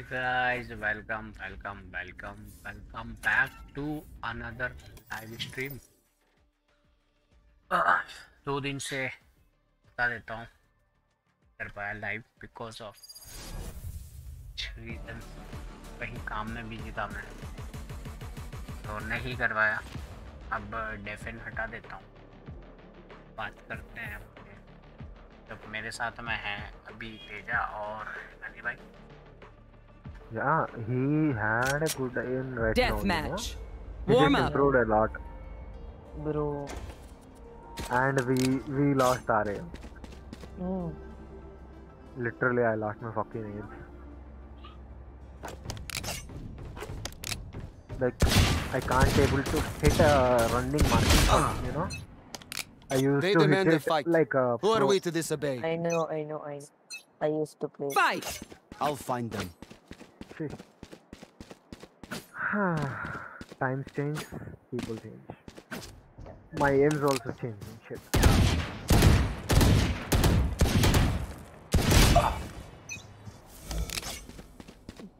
Hey guys, welcome back to another live stream. 2 दिन से बता देता हूँ कर पाया लाइव बिकॉज ऑफ रीजन, कहीं काम में बिजी था मैं तो नहीं करवाया। अब डेफिन हटा देता हूँ, बात करते हैं अपने। जब मेरे साथ में हैं अभी तेजा और अली भाई। Yeah, he had a good aim right now. Deathmatch. Warm up. Improved a lot, bro. And we lost our aim. Oh. Literally, I lost my fucking aim. Like, I can't able to hit a running marking shot. You know, I used to hit it fight. Like a. Who are we to disobey? I know. I used to play. Fight! I'll find them. Times change, people change. My aims also change. Shit.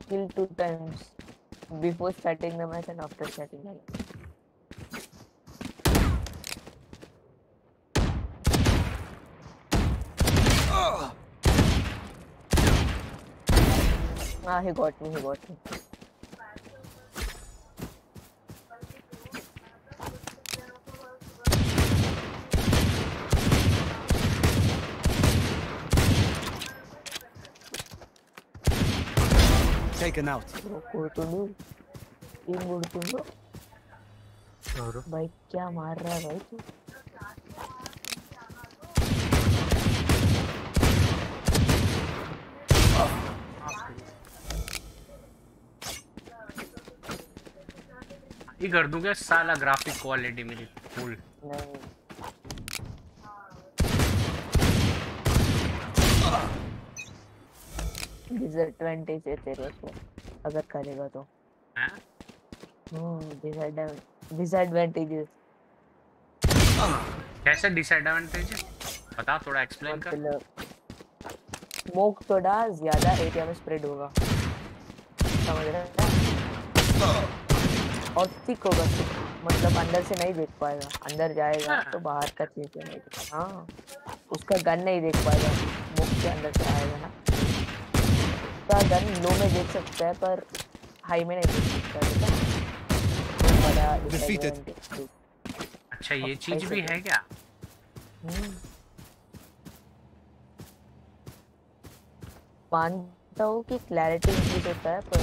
Killed 2 times before starting the match and after starting the match. Ah, he got me. Taken out. Bhai, kya maar raha hai bhai tu? ये कर दूंगा साला, graphic quality मेरी full. Desert 20 से तेरे को अगर करेगा तो हां डिसएडवांटेजेस कैसे डिसएडवांटेजेस बता, थोड़ा एक्सप्लेन कर। स्मोक थोड़ा ज्यादा एरिया में स्प्रेड होगा, समझ रहे हो? और ठीक होगा, मतलब अंदर से नहीं देख पाएगा, अंदर जाएगा तो बाहर का चीज नहीं देखेगा। हाँ, उसका गन नहीं देख पाएगा, मुख के अंदर से आएगा ना। उसका गन लो में देख सकता है पर हाई में नहीं देख सकता है। तो अच्छा, ये चीज भी है क्या? मानता हूँ कि क्लैरिटी इंक्रीज होता है पर।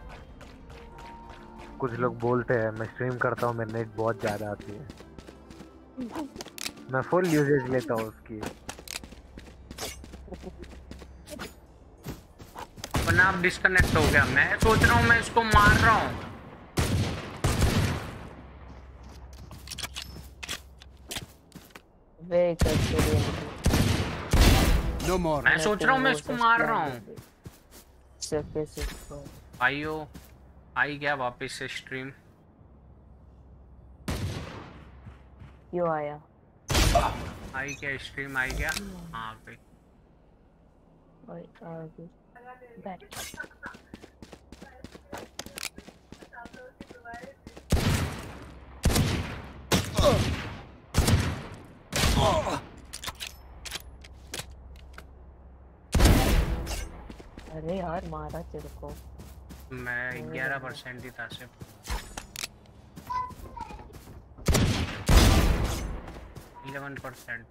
कुछ लोग बोलते हैं मैं स्ट्रीम करता हूँ मेरी नेट बहुत ज़्यादा आती है, मैं फुल यूजेज लेता हूँ उसकी। अपना आप डिस्कनेक्ट हो गया, मैं सोच रहा हूँ मैं इसको मार रहा हूँ। मैं सोच रहा हूँ मैं इसको मार रहा हूँ। आइयो आई गया वापस से स्ट्रीम। क्यों आया? आई क्या स्ट्रीम आई गया? हाँ पे अरे यार मारा तेरे को मैं। 11% ही था सिर्फ, 11%।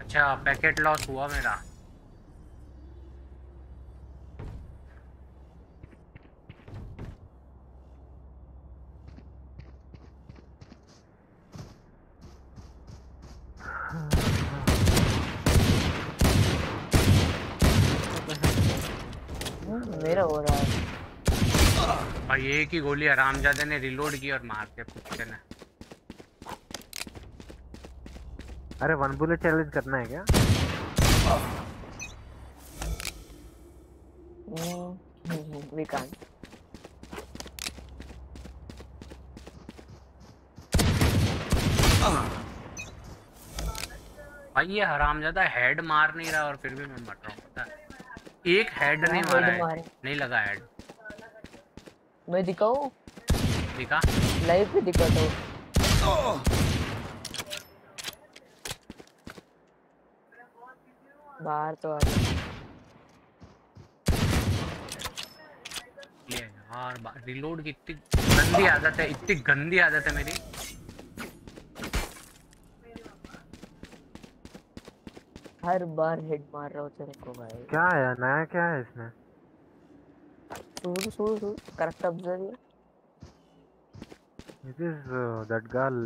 अच्छा, पैकेट लॉस हुआ मेरा। मेरा हो रहा है भाई। एक ही गोली हरामजादे ने रिलोड की और मार के पिक्चर ने। अरे वन बुलेट चैलेंज करना है क्या? We can't. भाई ये हरामजादा हेड मार नहीं रहा और फिर भी मैं मर रहा हूँ पता है। एक हेड नहीं मारा है, नहीं लगा हेड। मैं दिखाऊं? दिखा। लाइव पे दिखाता हूँ। बाहर तो आ गया। ये यार रिलोड की इतनी गंदी आदत है, इतनी गंदी आदत है मेरी। हर बार हेड मार रहा हूँ तेरे को भाई। क्या है नया, क्या है इसमें? Shoot correct observe. It is that girl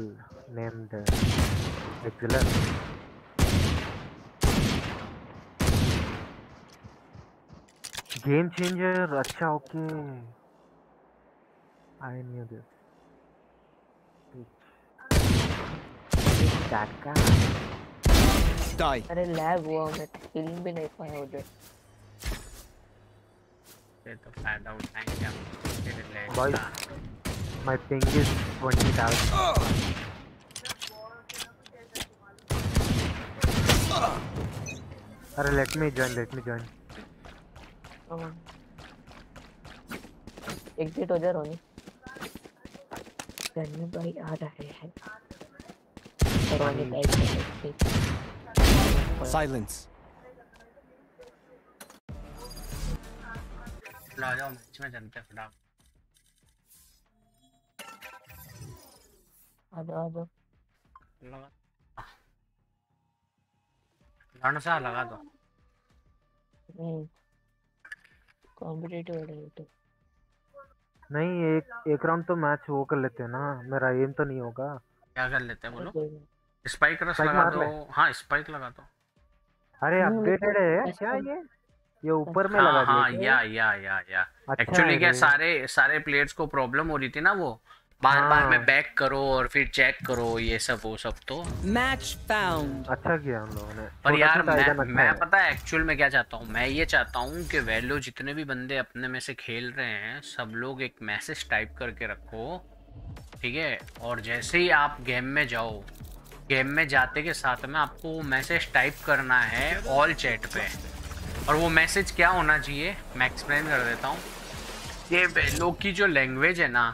named Excellent. Game changer, अच्छा okay. I knew this. Bitch. That guy. Die. अरे लैग हुआ, मैं किल भी नहीं पाया उधर। ये तो फायदा उठाएंगे क्या? तेरे लैग भाई, my ping is 20,000. अरे let me join. Exit हो जा रोनी। जन्नी भाई आ रहे हैं। रोनी भाई silence la jao match mein jante fadab aa laga do competitive है। तो नहीं एक राउंड तो मैच वो कर लेते हैं ना। मेरा एम तो नहीं होगा, क्या कर लेते हैं बोलो? स्पाइक रस लगा दो। हां स्पाइक लगा दो। अरे अपडेटेड है क्या ये ऊपर में लगा दिया? हां या एक्चुअली क्या सारे प्लेयर्स को प्रॉब्लम हो रही थी ना, वो बार-बार में बैक करो और फिर चेक करो ये सब वो सब। तो मैच फाउंड अच्छा किया हम लोगों ने। पर यार मैं पता है एक्चुअल में क्या चाहता हूं? मैं ये चाहता हूं कि वैलो जितने भी बंदे अपने में से खेल रहे हैं सब लोग एक मैसेज टाइप करके रखो, ठीक है? और जैसे ही आप गेम में जाते के साथ में आपको मैसेज टाइप करना है ऑल चैट पे। और वो मैसेज क्या होना चाहिए मैं एक्सप्लेन कर देता हूँ। ये वैलो की जो लैंग्वेज है ना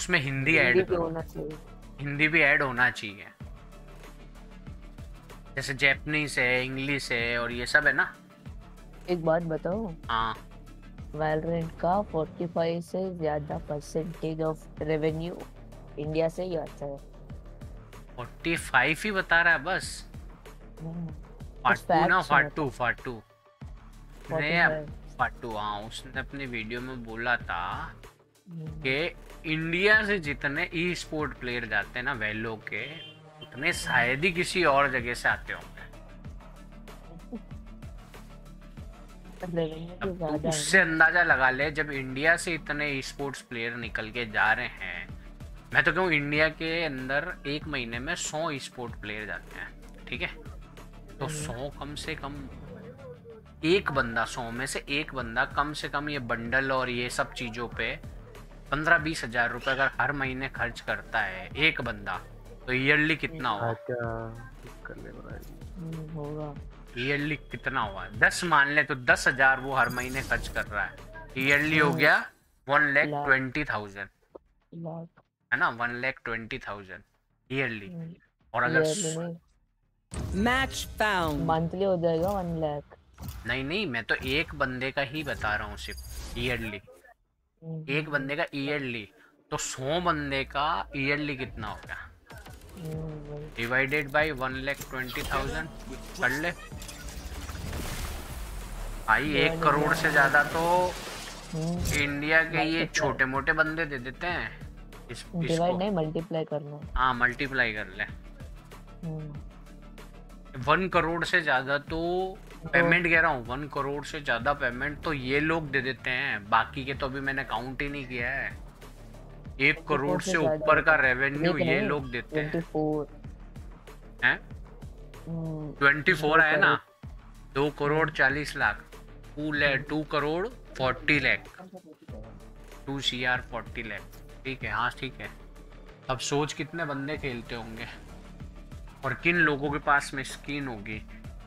उसमें हिंदी ऐड करो, हिंदी भी ऐड होना चाहिए। जैसे जैपनीज है, इंग्लिश है और ये सब है ना। एक बात बताओ, हाँ वैलोरेंट का 45 से ज़्यादा परसेंटेज ऑफ रेवेन्यू इंडिया से ही आता है। 45 ही बता रहा है बस। फाटू हाँ उसने अपनी वीडियो में बोला था कि इंडिया से जितने ई स्पोर्ट प्लेयर जाते हैं ना वेलो के उतने शायद ही किसी और जगह से आते होंगे। तो उससे अंदाजा लगा ले जब इंडिया से इतने ई स्पोर्ट्स प्लेयर निकल के जा रहे हैं। मैं तो कहूँ इंडिया के अंदर एक महीने में 100 ई-स्पोर्ट प्लेयर जाते हैं, ठीक है? तो 100 कम से कम एक बंदा, 100 में से एक बंदा कम से कम ये बंडल और ये सब चीज़ों पे 15-20 हज़ार रुपये अगर हर महीने खर्च करता है एक बंदा, तो ईयरली कितना होगा? ईयरली कितना हुआ? 10 मान ले तो 10,000 वो हर महीने खर्च कर रहा है। ईयरली हो गया 1,20,000 है ना, 1,20,000 ईयरली। और अगर मैच फाउंड मंथली हो जाएगा 1 लाख। नहीं मैं तो एक बंदे का ही बता रहा हूँ सिर्फ ईयरली, एक बंदे का ईयरली। तो 100 बंदे का ईयरली कितना होगा? डिवाइडेड बाय 1,20,000 कर ले भाई। 1 करोड़ से ज्यादा तो इंडिया के ये छोटे मोटे बंदे दे देते हैं। डिवाइड नहीं मल्टीप्लाई करना। हाँ मल्टीप्लाई कर ले। 1 करोड़ से ज्यादा तो पेमेंट कह रहा हूँ 1 करोड़ से ज्यादा पेमेंट तो ये लोग दे देते हैं, बाकी के तो अभी मैंने काउंट ही नहीं किया है। 1 करोड़ से ऊपर का रेवेन्यू ये लोग देते हैं। 24 है ना, 2 करोड़ 40 लाख, 2 करोड़ 40 लाख, 2 CR 40 लाख। ठीक है, हाँ ठीक है। अब सोच कितने बंदे खेलते होंगे और किन लोगों के पास में स्किन होगी,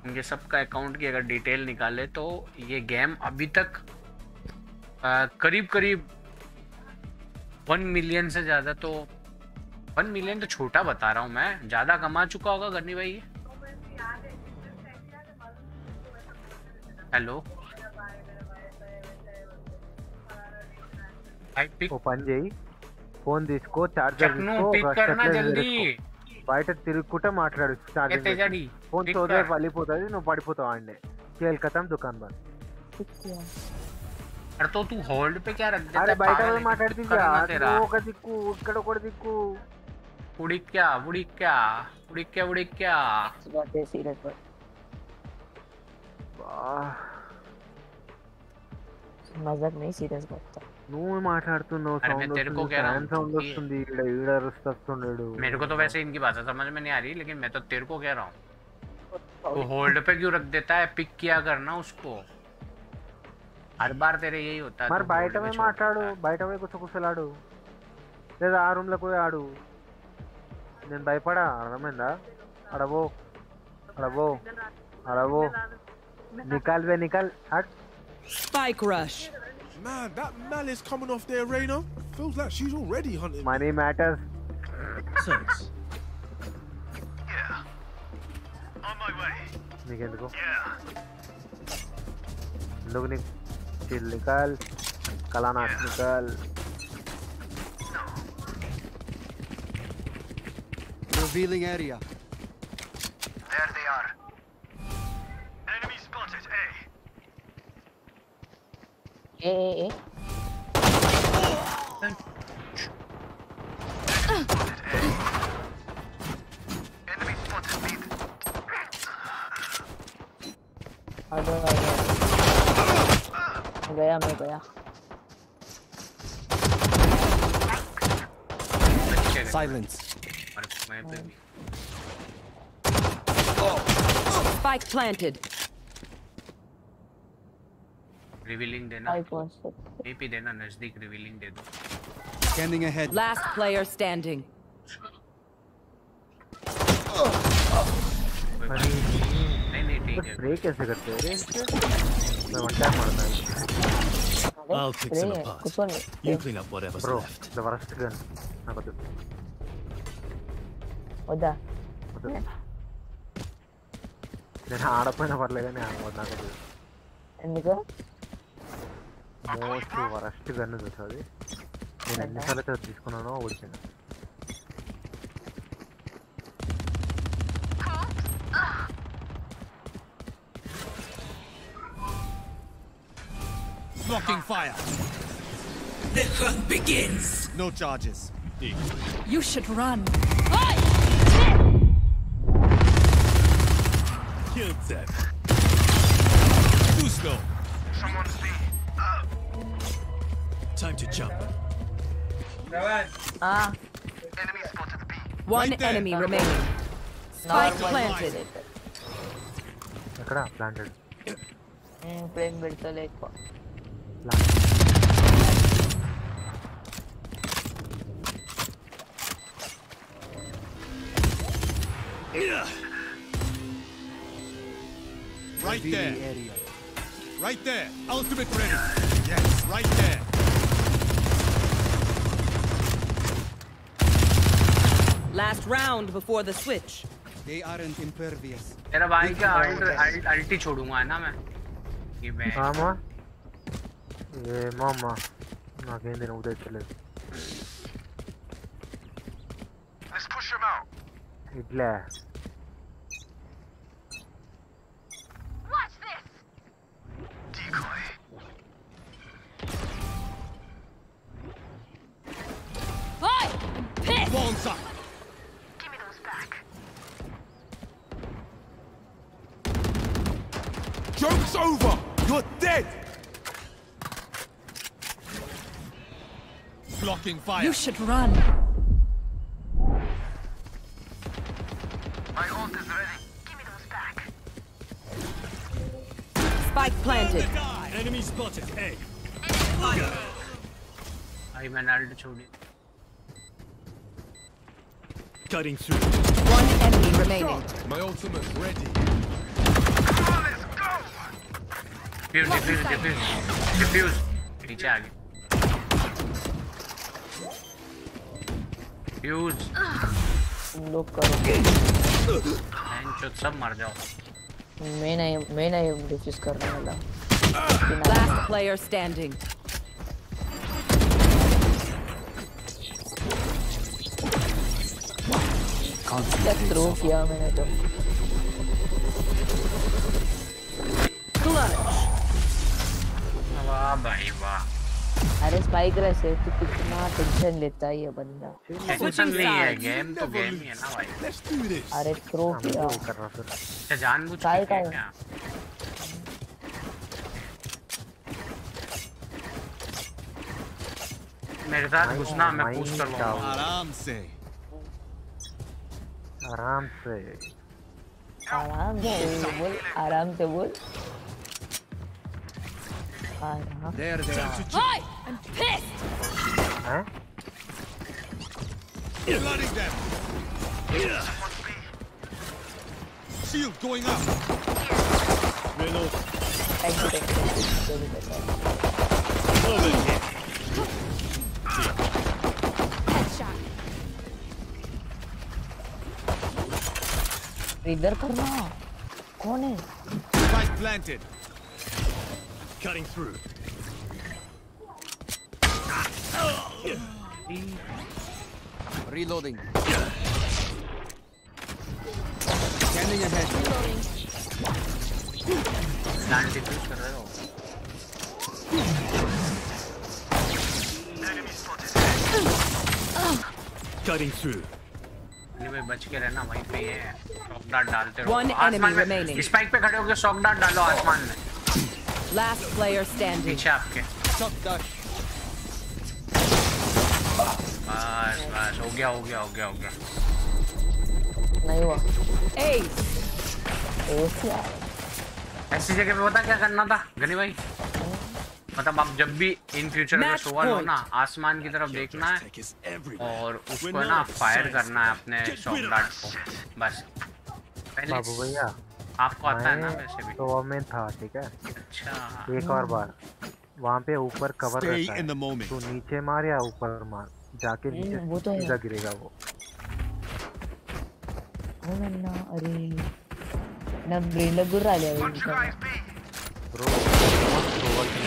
उनके सबका अकाउंट की अगर डिटेल निकाले तो ये गेम अभी तक करीब करीब 1 मिलियन से ज़्यादा, तो 1 मिलियन तो छोटा बता रहा हूँ मैं, ज़्यादा कमा चुका होगा गन्नी भाई ये। हेलो ओपन जी फोन दिसको चार्जर दिसको करना जल्दी బయట తిరుగుకుంటా మాట్లాడు చార్జర్ ఫోన్ తోదే పలిపోతది నువ్వు పడిపోతావు ఆండే खेल खत्म दुकान बंद अरे तो तू होल्ड पे क्या रख देता है బయట में మాట్లాడుతీ यार वो का दिक्कू उकड़ उकड़ दिक्कू उड़ी क्या बात है सीरियस पर वाह मजाक नहीं सीरियस बात నువ్వు మాట్లాడుతున్నావు సౌండ్ వస్తుంది ఇక్కడ ఈడ రస్తస్తున్నాడు मेरे को तो वैसे इनकी भाषा समझ में नहीं आ रही लेकिन मैं तो तेरे को कह रहा हूं वो होल्ड पे क्यों रख देता है पिक किया करना उसको हर बार तेरे यही होता है मर बैठ में మాట్లాడు बैठ में कुछ कुछ लाडू లేదా ఆ రూమ్ లో कोई ఆడు నేను భయపడా అర్థమైందా అడవో అడవో అడవో निकाल बे निकाल हट spike rush Man, that Mal is coming off the arena. Feels like she's already hunting. Money matters. Six. Yeah. On my way. Nikal ko. Yeah. Log ne chill nikal. Kalana nikal. Revealing area. There they are. Enemy spotted. A. Enemy spotted mid. गया Silence. Spike planted. Revealing देना AP देना नजदीक revealing दे दो Scanning ahead Last player standing नहीं ठीक है break कैसे करते हो मैं वंटा मारता हूं I'll fix him apart You clean up whatever's left The worst gun ना बता ओदा నేను ఆడపోయినా పర్లేదు కానీ ఆడమొద్దు నాకు ఎందుకు మోస్ట్ వరస్ట్ గన్ చూసాది నేను ఎన్నిసార్లు తో తీసుకున్నానో ఓడిపోయాను Blocking fire The hunt begins No charges You should run Hi Killed that Too slow Someone see Time to jump. Enemy spotted B. One right enemy remaining. Spike planted. Akra planted. Playing with the leg. Right there. Right there. Ultimate ready. Yes, right there. Last round before the switch. They aren't impervious. तेरा भाई का अल्टी छोडूंगा ना मैं। ये मैं। मामा। ये मामा। ना कहीं दिन उधर चले। Let's push him out. इडला। Watch this. Decoy. Hey! I'm pissed. Bounce up. Joke's over! You're dead! Blocking fire. You should run. My ult is ready. Give me those back. Spike planted. Enemy spotted. Hey. I'm an altitude. Cutting through. One enemy remaining. My ultimate's ready. Come on, let's go! Defuse, defuse, defuse. Defuse. Recharge. Defuse. Look at sab mar jao. मैं नहीं defuse करने वाला. Last player standing. Through here, minute. Clutch. Wow, bhai, wow. अरे spike रहे तो कितना tension लेता है ये बंदा. Tension नहीं है game तो game ही है ना भाई. अरे throw किया. ये जानबूझ के क्या? मेरे साथ घुसना मैं push कर लूँगा. आराम से. आराम से बोल. Hi, I'm pissed. Huh? Blooding them. Shield going up. Reload. Headshot. इधर करना कौन है? Spike planted. Cutting through. Reloading. Standing ahead. Planted. कर रहे हो. Enemy spotted. Cutting through. One enemy remaining. Spike पे खड़े होके shock dart डालो आसमान में. Last player standing. पीछे आपके. बस हो गया. नहीं हुआ. ऐसी जगह पे बता क्या करना था गनी भाई. मतलब आप जब भी इन फ्यूचर में सोवर हो ना आसमान की तरफ देखना है और उसको ना फायर करना है अपने शॉट डार्ट को बस. बाबू भैया आपको आता है ना वैसे भी तो वो में था ठीक है. अच्छा एक और बार वहाँ पे ऊपर कवर रहता है तो नीचे मार या ऊपर मार जाके नीचे सीधा गिरेगा वो. अरे ना ब्रेन लग रहा है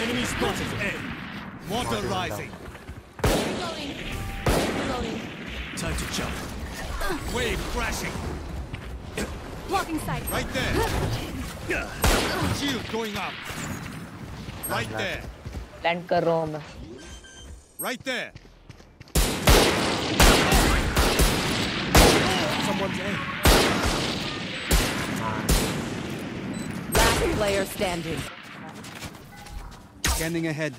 enemy spotted. A water rising. Reloading. Time to jump. Wave crashing. Blocking sight. Right there. Shield going up. Right there. Land kar raha hu main. Right there. Someone's in. Last player standing. Standing ahead.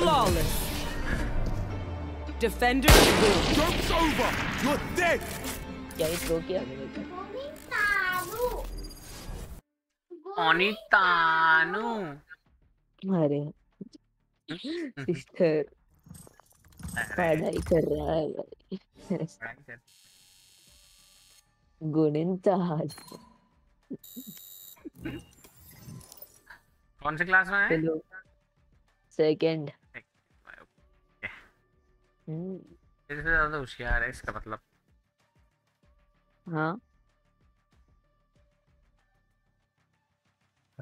Flawless. Defender. Joke's over. You're dead. क्या इसको क्या? ओनितानु. अरे sister पढ़ाई कर रहा है. कौन से क्लास में है? सेकंड. इससे ज़्यादा होशियार है इसका मतलब. हाँ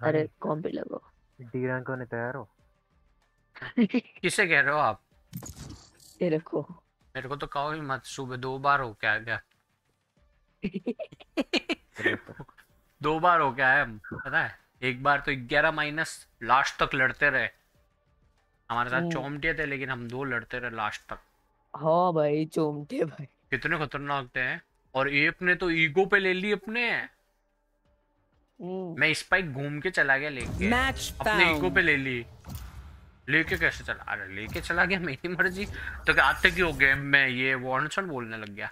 अरे कौन पे लगो डी रैंक होने तैयार हो. किसे कह रहे हो आप? तेरे को मेरे को तो कहो ही मत. सुबह 2 बार हो क्या गया. 2 बार हो गया है हम पता है. एक बार तो 11 माइनस लास्ट तक लड़ते रहे हमारे साथ. चौमटे थे लेकिन हम 2 लड़ते रहे लास्ट तक. हाँ भाई चोमटे भाई कितने खतरनाक थे। और एप ने तो ईगो पे ले ली अपने। मैं स्पाइक घूम के चला गया लेके, अपने ईगो पे ले ली। लेके कैसे चला? अरे लेके चला गया मेरी मर्जी। तो क्या आते क्यों गेम में ये वॉर्नसन बोलने लग गया।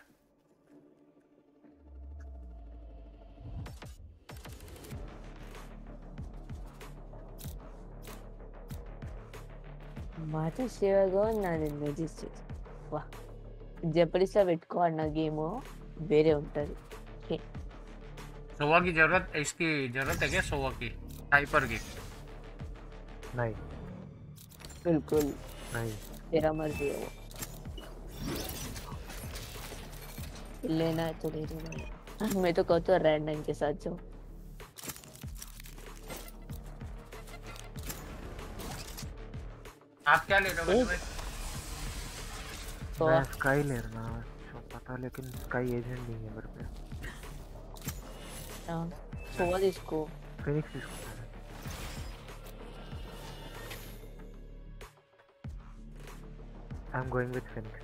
माता सेवा गो नानी वाह जपरिसा वेटको ना गेमो बेरे उंटदी। सोवा की जरूरत, इसकी जरूरत है क्या सोवा की? हाइपर की नहीं, बिल्कुल नहीं, तेरा मर्जी है। वो लेना है तो ले लेना। मैं तो कहता हूँ रैंडम के साथ जाओ। आप क्या ले रहे हो? तो मैं स्काई ले रहा हूँ पता, लेकिन स्काई एजेंट नहीं है मेरे पे। हां तो वाले इसको फिनिक्स इसको I am going with Phoenix.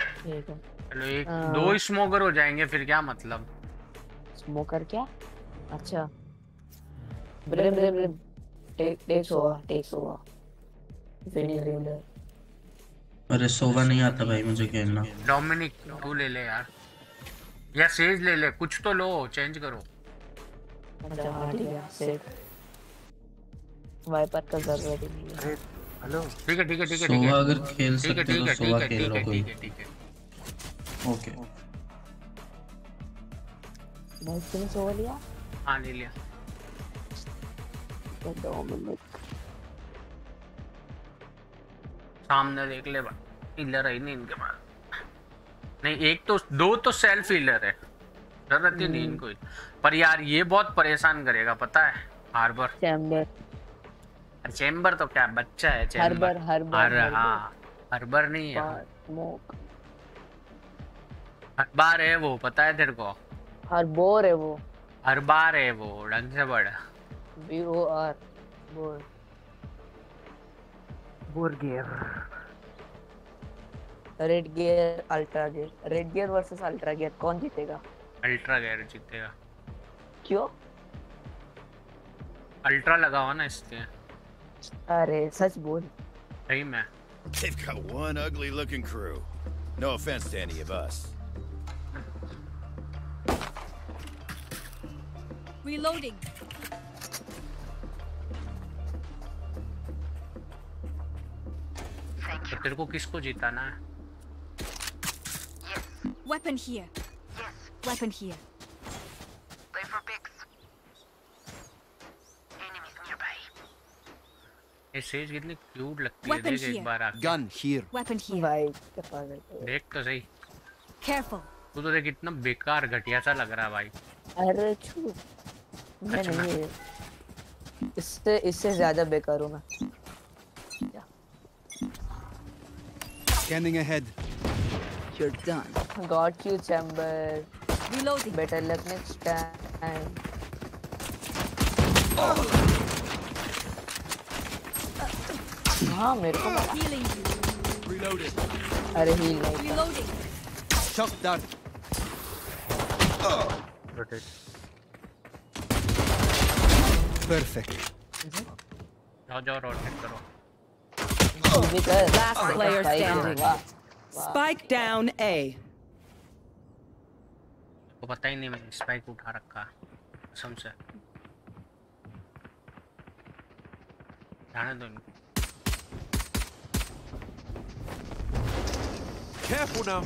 ठीक है चलो एक दो स्मोकर हो जाएंगे फिर क्या मतलब। स्मोकर क्या? अच्छा ब्रेम ब्रेम ब्रेम टेक सोवा फिनिक्स। अरे सोवा नहीं आता भाई मुझे खेलना। डोमिनिक तू ले ले यार, या सेज ले ले, कुछ तो लो चेंज करो। वाइपर का जरूरत नहीं है। अरे हेलो ठीक है सोवा अगर खेल सकते हो सोवा खेल लो कोई। ओके भाई तुमने सोवा लिया? हां ले लिया। तो डोमिनिक सामने देख ले भाई, हीलर है नहीं इनके पास। नहीं एक तो दो तो सेल्फ हीलर है, जरूरत ही नहीं इनको। पर यार ये बहुत परेशान करेगा पता है हार्बर। चैम्बर तो क्या बच्चा है चैम्बर। हार्बर नहीं है, हरबार है वो पता है तेरे को। हरबोर है वो, हरबार है वो। ढंग से बड़ा BOR bore red gear versus ultra gear कौन जीतेगा? अल्ट्रा गियर जीतेगा। क्यों? अल्ट्रा लगा हुआ ना इसलिए। अरे सच बोल सही में। They've got one ugly looking crew. No offense to any of us. Reloading. तो तेरे को किसको जिताना है? Weapon here. Play for picks. Enemies nearby. ये सेज कितनी क्यूट लगती है देख एक बार आके। Weapon here. भाई क्या पागल है। देख तो सही। Careful. तू तो देख कितना बेकार घटिया सा लग रहा है भाई। अरे छू। मैं नहीं, इससे ज्यादा बेकार हूँ मैं। Scanning ahead. You're done. Got you, Chamber. Reloading. Better luck next time. हाँ मेरे को मारा. Reloading. अरे heal नहीं. Reloading. Shot done. Rotate. Perfect. जाओ rotate करो. Last player standing. Spike down A. को पता ही नहीं मैंने स्पाइक उठा रखा कसम से। जाने दो इनको। Careful now.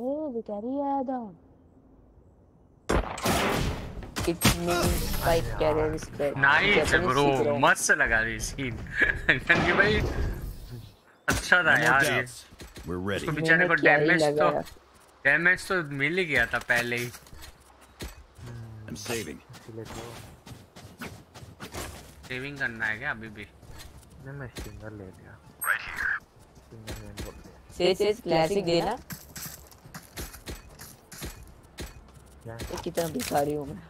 Oh, we carry down. Nice bro, मस्त लगा रही सीन। भाई अच्छा था यार ये। उसको बेचारे को डैमेज तो मिल ही गया था पहले ही। सेविंग करना है क्या अभी भी? मैं सिंगर ले लिया। सेज क्लासिक देना। कितना भिखारी हूँ मैं।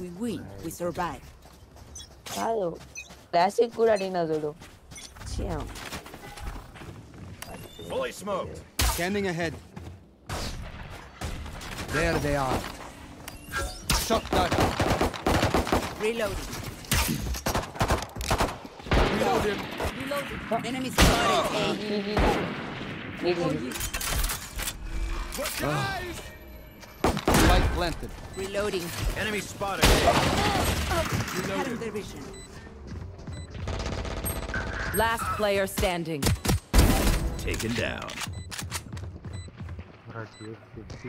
We win, we survive. Hello. Classic good arena Zulu. Damn. Fully smoked. Scanning ahead. There they are. Shock dart. Reloading. Reloading. Reloading. Enemy spotted. Light planted. Reloading. Enemy spotted. Reloading. Their vision. Last player standing. Taken down. इसके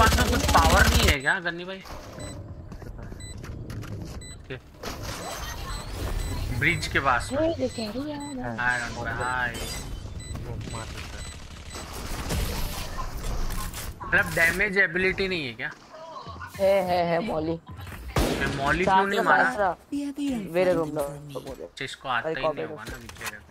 पास में कुछ power नहीं है क्या गन्नी भाई? Bridge के पास में। I don't know मतलब डैमेज एबिलिटी नहीं है क्या? है मॉली। मॉली क्यों नहीं मारा? वेरे रूम लो। इसको आता ही नहीं होगा ना बिचारे को।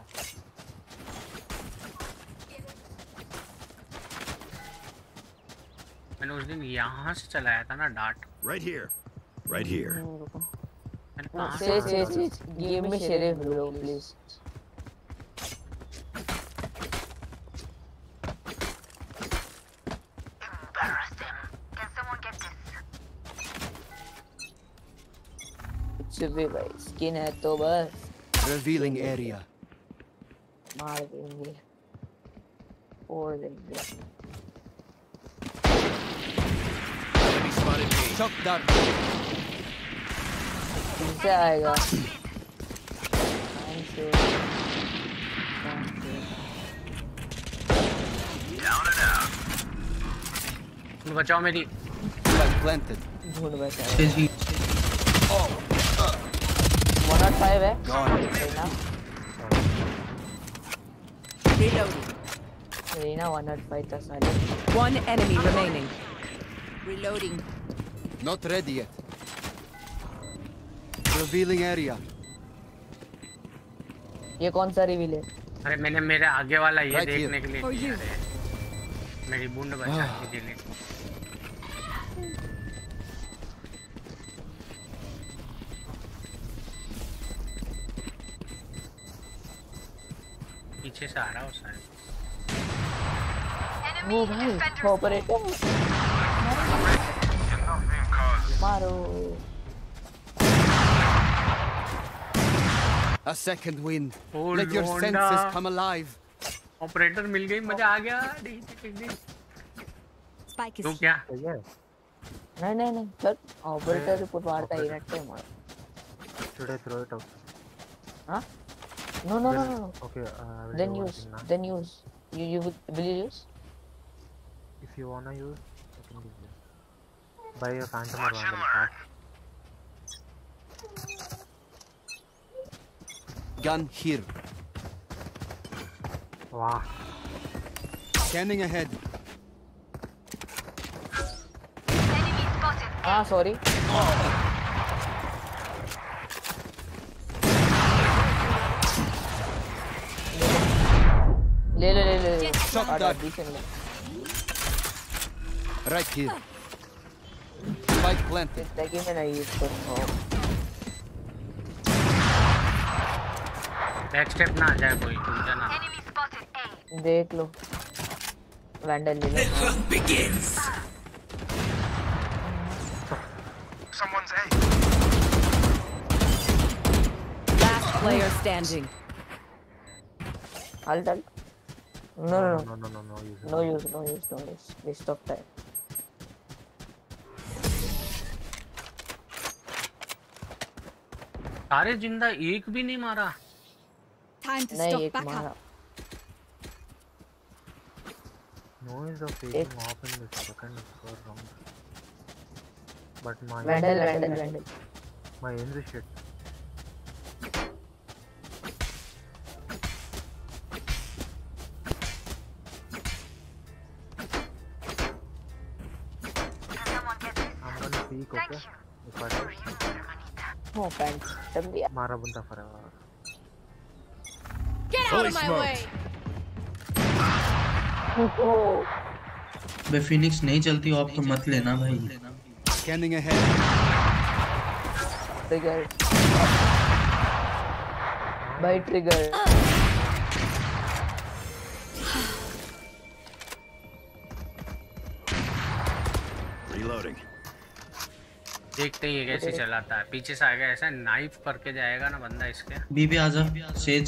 मैंने उस दिन यहाँ से चलाया था ना डार्ट। Right here. शेरे गेम में शेरे लो प्लीज। Skin है तो बस revealing area मार देंगे और देंगे चौकदार किससे आएगा बचाओ मेरी planted ढूंढ बचाओ 105 है Reloading 105 था साले One enemy remaining Reloading Not ready yet Revealing area ये कौन सा रिवील है? अरे मैंने मेरे आगे वाला ये देखने के लिए मेरी बूंद बचा के देने को पीछे से आ रहा उस साइड वो भाई ऑपरेटर मारो A second wind let your senses come alive operator मिल गई मजा आ गया स्पाइक तो क्या नहीं सर ऑपरेटर रिपोर्ट मारता ही रखते हैं मार थोड़ा थ्रो इट आउट हां No. Okay. Then use. You will you use? If you wanna use, I can give you. Buy a phantom or one. Gun here. Wow. Scanning ahead. Enemy spotted. Sorry. ले Right here. Spike planted. Back step ना जाए कोई जाना. देख लो. Vandal ले लो. Someone's A. Last player standing. I'll No use. We stop time. सारे जिंदा एक भी नहीं मारा. नहीं एक मारा. Noise of taking off in the second score round. But my vandal. My aim is shit. मारा बंदा फरार। Get out of my way! भाई फिनिक्स नहीं चलती हो, आप तो मत लेना भाई। स्कैनिंग अहेड ट्रिगर भाई, ट्रिगर रीलोडिंग। देखते ही कैसे चलाता है, पीछे से आएगा ऐसा नाइफ करके जाएगा ना बंदा इसके। बीबी आजा सेज,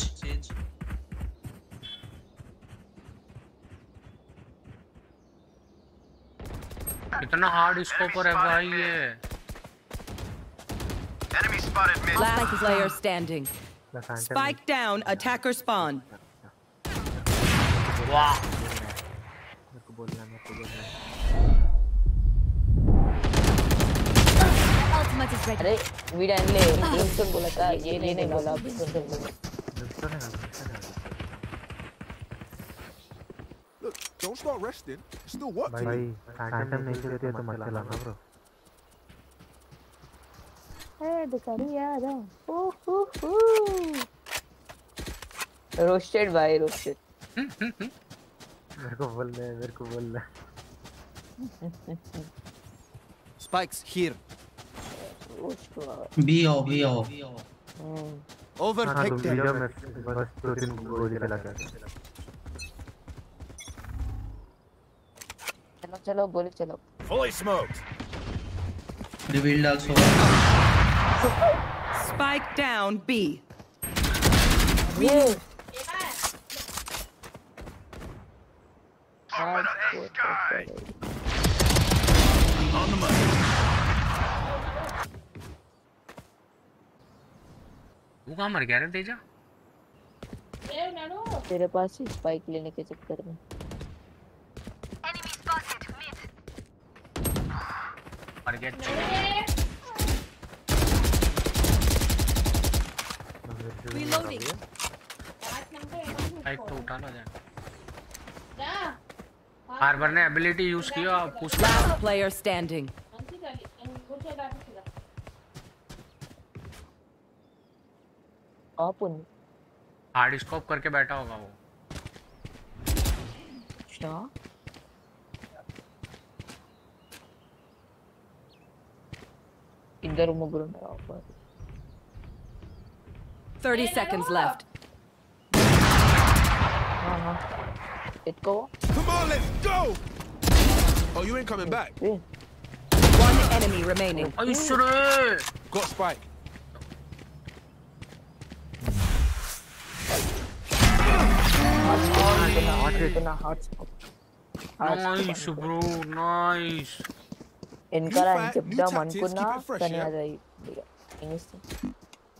कितना हार्ड स्कोप है भाई ये। Enemy spotted mid, last player standing, spike down, attacker spawn. वाह मेरे को बोलना, मेरे को बोलना। अरे वीडियो ले टीम से बोला था, ये नहीं नहीं बोला अभी से बोला। Don't start resting, still what to me phantom नहीं चलती है तो मत चलाना ब्रो। ए दुकानी यार ओ हो हो रोस्टेड भाई रोस्टेड। मेरे को बोलना spikes here बी आओ ओवर पिक वीडियो में बस दो तीन गोली चला कर। चलो गोली चलो फुली स्मोक्ड रिवील डाल्स ओवर स्पाइक डाउन बी। वो कहाँ मर गया रे तेजा? तेरे पास ही स्पाइक लेने के चक्कर में। स्पाइक तो उठा ना जाए। हार्बर ने एबिलिटी यूज किया। Last player standing. Hard scope करके बैठा होगा वो। क्या? इधर मुगुर में आओ पर। 30 seconds left. It go. Come on, let's go. Oh, you ain't coming back. One enemy remaining. Are you sure? Got spike. Nice bro, nice. इनका रैंक जब मन को ना करने आ जाए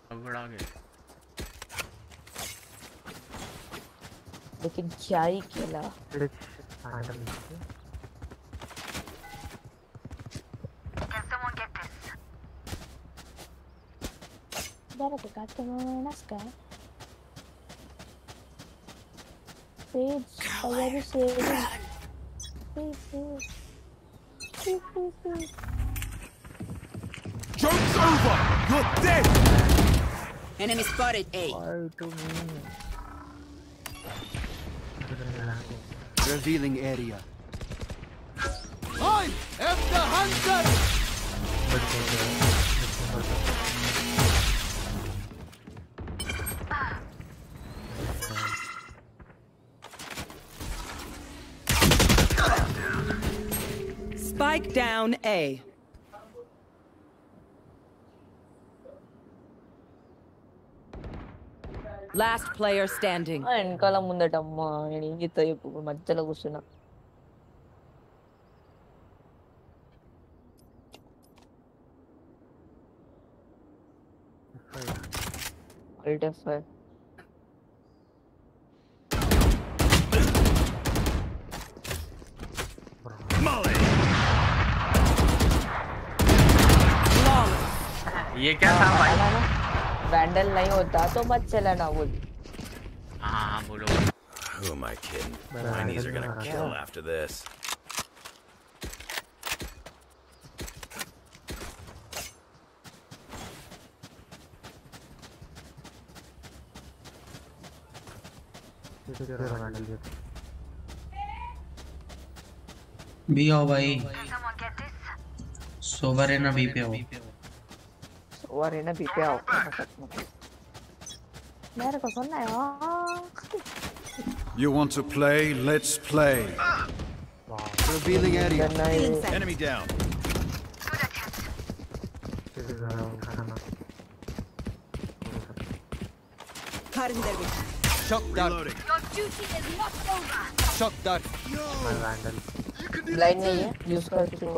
तगड़ा गया, लेकिन क्या ही खेला। Please. Joke's over. You're dead. Enemy spotted A. Revealing area. I'm the hunter. Spike down A. Last player standing. Enkala mundattamma ningithaye majjala kusuna. Ultragear. ये क्या था भाई? वैंडल नहीं होता तो मत चलाना बोल। हां बोलो। Who am I kidding? My knees are gonna kill after this. B आओ भाई, सोवरेना बी पे आओ, सोवरेना बी पे आओ। मेरे को सुनना है यार। You want to play? Let's play. Revealing area. Enemy down. Cutting their way. Shock dart. Your duty is not over. Shock dart. Blind नहीं है, use कर किसी को।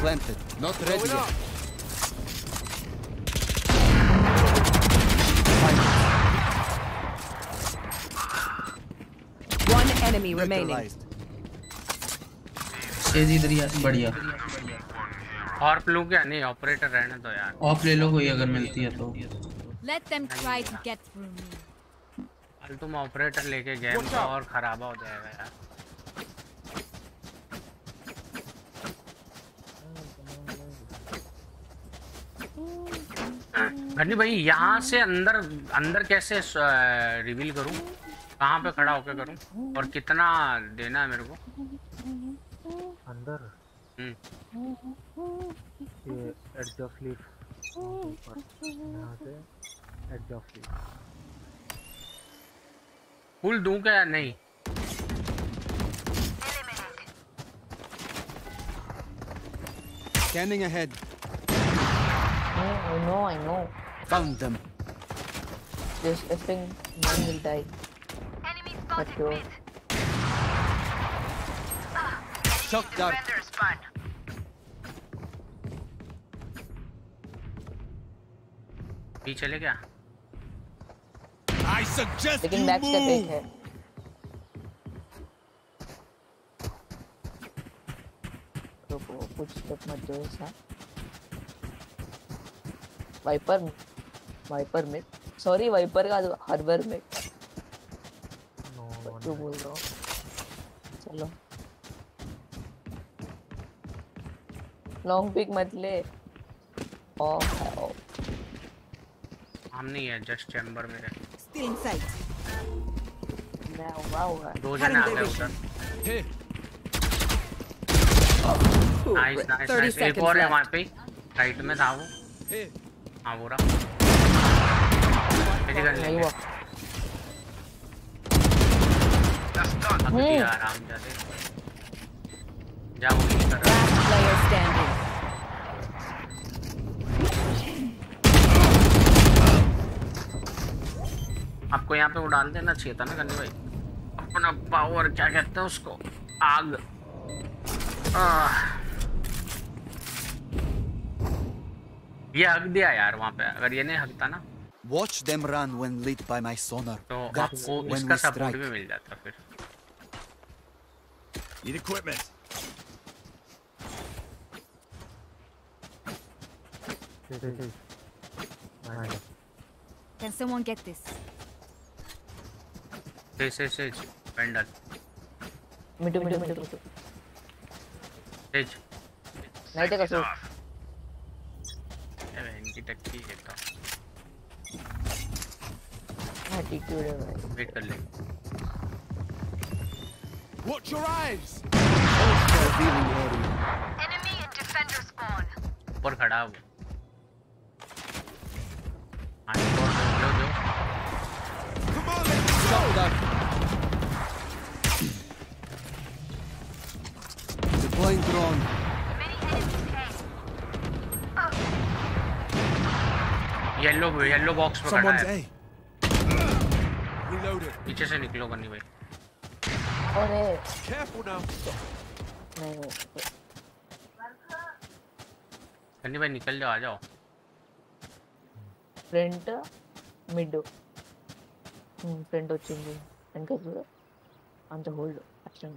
Planted, not ready yet. One enemy remaining. तेजी इधर ही बढ़िया। और प्लू क्या नहीं, ऑपरेटर रहने दो यार। ऑप ले लो कोई अगर मिलती है तो। Let them try to get through me. अल तुम ऑपरेटर लेके गेम का और खराबा हो जाएगा यार। घनी भाई यहाँ से अंदर अंदर कैसे रिवील करूँ, कहाँ पे खड़ा होकर करूँ और कितना देना है मेरे को अंदर? ये एज ऑफ लीफ फुल दूँ क्या नहीं? Scanning ahead. I know. Found them. This I think one will die. Enemy spotted mid. Shock dart. He चले गया. I suggest you move. लेकिन बैक स्टेप एक है. तो कुछ स्टेप मत दो सा. वाइपर में, सॉरी वाइपर का हार्बर में तो बोल रहा हूँ। चलो लॉन्ग पिक मत ले। हम नहीं है, जस्ट चैम्बर में है। Still inside. मैं हुआ। दो जन आ गए उधर। नाइस। एक और है वहाँ पे, साइड में था वो। हाँ बोरा मेरी गन नहीं हुआ। आराम जाते जाओ नहीं कर रहा। आपको यहाँ पे वो डाल देना चाहिए था ना गन्नी भाई, अपना पावर क्या कहते हैं उसको, आग। ये हक दिया यार वहाँ पे, अगर ये नहीं हकता ना। Watch them run when lit by my sonar. तो आपको इसका सपोर्ट भी मिल जाता फिर। Need equipment. Can someone get this? Sage, vendor. मिटो। Sage. नहीं देखा सो। टक्की लेता हूं। एटीट्यूड है भाई, वेट कर ले। Watch your eyes. Enemy and defender spawn. ऊपर खड़ा हूं। आने को दो। Come on, let's go. Deploying drone. Yellow box में खड़ा है। पीछे से निकलो गन्नी भाई। अरे गन्नी भाई निकल जाओ, आ जाओ। फ्रंट मिडो फ्रंट चेंजिंग एंड कर on the hold action.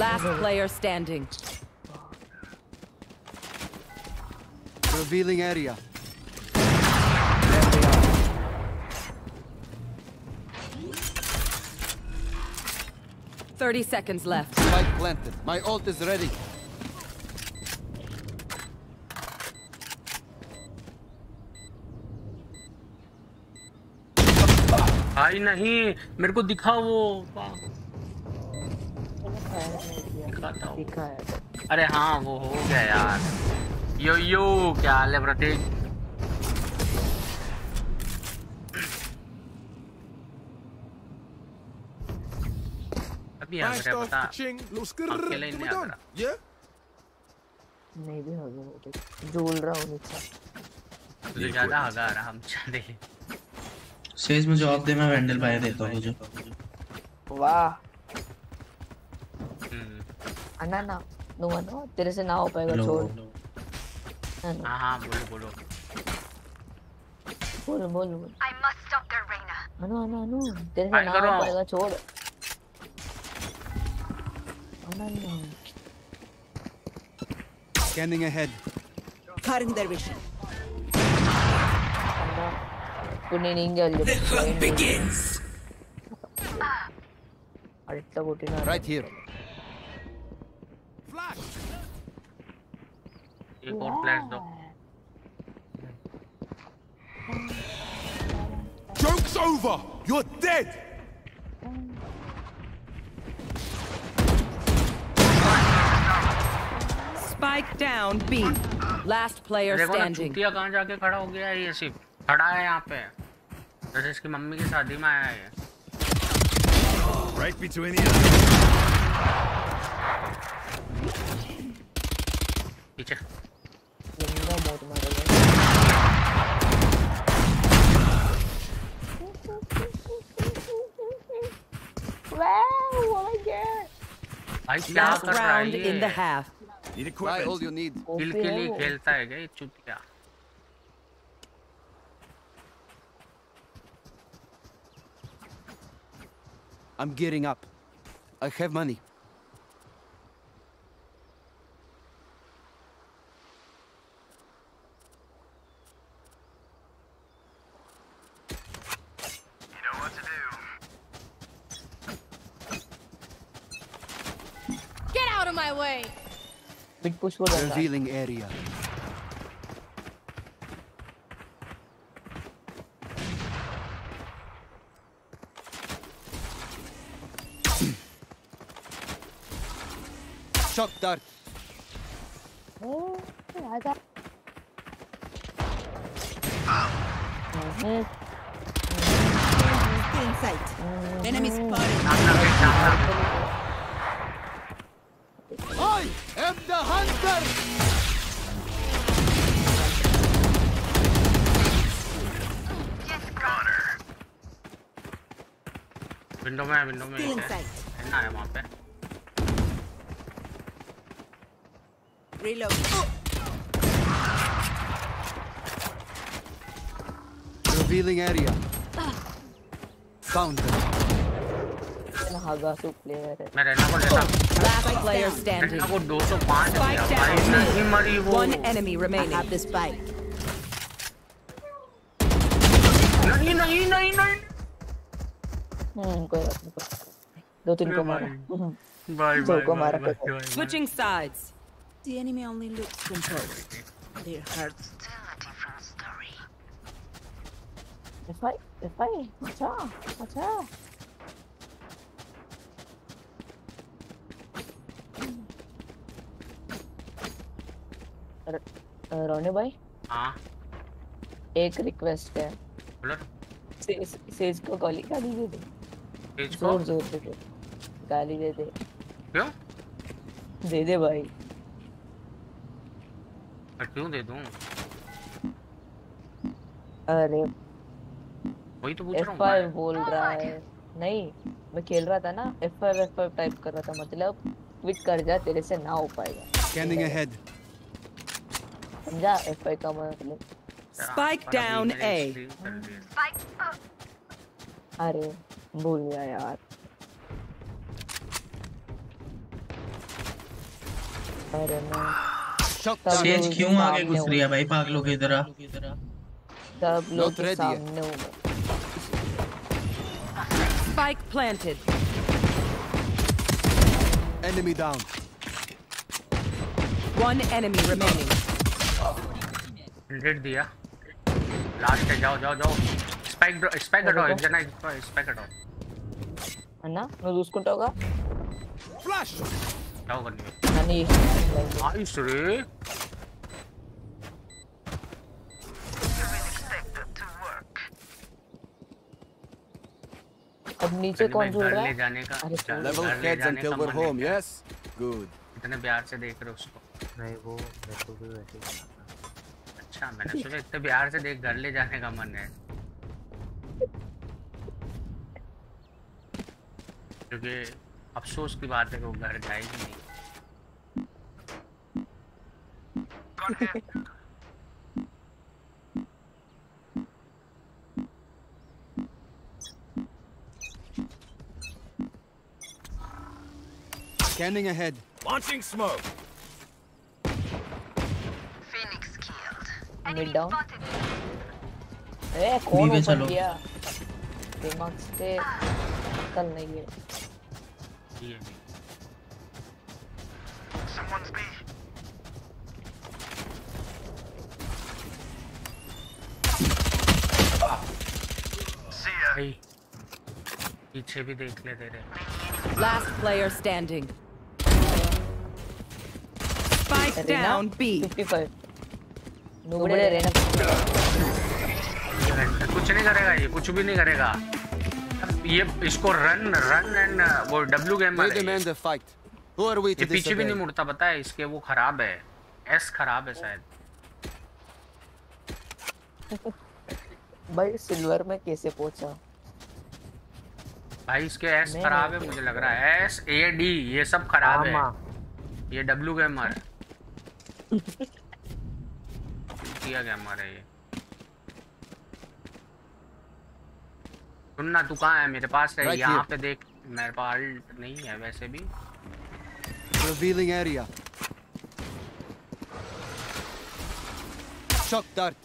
Last player standing. Revealing area. There 30 seconds left. Spike planted. My ult is ready. भाई नहीं, मेरे को दिखा वो दिखाता हूँ। अरे हाँ वो हो गया यार। यो यो क्या हाल है प्रतीक? अभी आ गया बता, अकेले ही नहीं आ रहा। नहीं भी हो गया, झूल रहा हूँ नीचे। तुझे ज़्यादा हगा रहा, हम चले। सेज मुझे ऑफ दे, मैं वैंडल फायर देता हूँ तुझे। वाह ना ना नो नो, तेरे से ना हो पाएगा, छोड़। हाँ बोलो बोलो बोलो बोलो। I must stop the Reyna। No no no, तेरे से ना हो पाएगा, छोड़। ना ना। Scanning ahead। Cutting their vision। Pune ninja ले। The hunt begins। अरे तब बोटी ना। Right here। एक और फ्लैश दो। Joke's over, you're dead. Spike down B, last player standing. देखो ना, कहाँ जाके खड़ा हो गया ये? सिर्फ खड़ा है यहाँ पे, जैसे इसकी मम्मी की शादी में आया है। Right between you। पीछे लंबा मौत मारा गया। वाह वाह यार, आई क्या कर रहा है ये? In the half need equipment, all you need. Kill के लिए खेलता है क्या ये चुतिया? I'm getting up, I have money। Big push wala tha. Revealing area. Shock dart. Oh, I got. Inside. Enemy spotted. I am the hunter. Yes, Connor. Window में है ना, है वहाँ पे। Reload. Revealing area. Found them. मैं रहना को लेता। रहना को 205 है भाई, नहीं मरी वो। नहीं नहीं नहीं नहीं। कोई बात नहीं, 2-3 को मारा। Bye bye. Switching sides. The enemy only looks composed. Their hearts tell a different story. The fight. What's up? रोने भाई, हाँ एक रिक्वेस्ट है। बोलो। सेज को गाली दे दे। सेज को जोर से गाली दे दे। क्यों? दे दे भाई। क्यों दे दूँ? अरे वही तो पूछ रहा हूँ। F5 बोल रहा है। नहीं, मैं खेल रहा था ना, F5 टाइप कर रहा था, मतलब क्विक कर जा, तेरे से ना हो पाएगा। Scanning ahead. समझा? F5 का मतलब Spike down A। अरे भूल गया यार। अरे मैं सेज क्यों आगे घुस रही है भाई? पागलों की तरह सब लोग सामने होंगे। Spike planted। Enemy down। One enemy remaining। 100 दिया लास्ट है। जाओ। Spike the door. Spike the door. Anna, no lose kuntoga. Flash. No one. Nani. Are you sure? अब नीचे कौन झूल रहा है? Level heads until we're home, yes? Good. इतने प्यार से देख रहे हो उसको। नहीं वो मेरे को वैसे ही। अच्छा मैंने सोचा इतने प्यार से देख घर ले जाने का मन है। क्योंकि अफसोस की बात है कि वो घर जाएगी नहीं। Scanning ahead. Launching smoke. Phoenix killed. Enemy down. Hey, कौन ऊपर गया? दिमाग से निकल नहीं गया. Someone's B. See ya. Hey. पीछे भी देख ले दे रहे. Last player standing. Spike down B. 55. Nobody रहना. कुछ नहीं करेगा ये, कुछ भी नहीं करेगा. ये इसको run and वो W game मारे. ये पीछे भी नहीं मुड़ता पता है इसके वो खराब है. S खराब है शायद. भाई silver में कैसे पहुंचा? भाई इसके एस खराब है मुझे लग रहा है एस ए डी ये सब खराब है ये डब्ल्यू गेमर किया गेमर है ये सुनना तू कहाँ है मेरे पास है यहाँ पे देख मेरे पास अल्ट नहीं है वैसे भी revealing area shock dart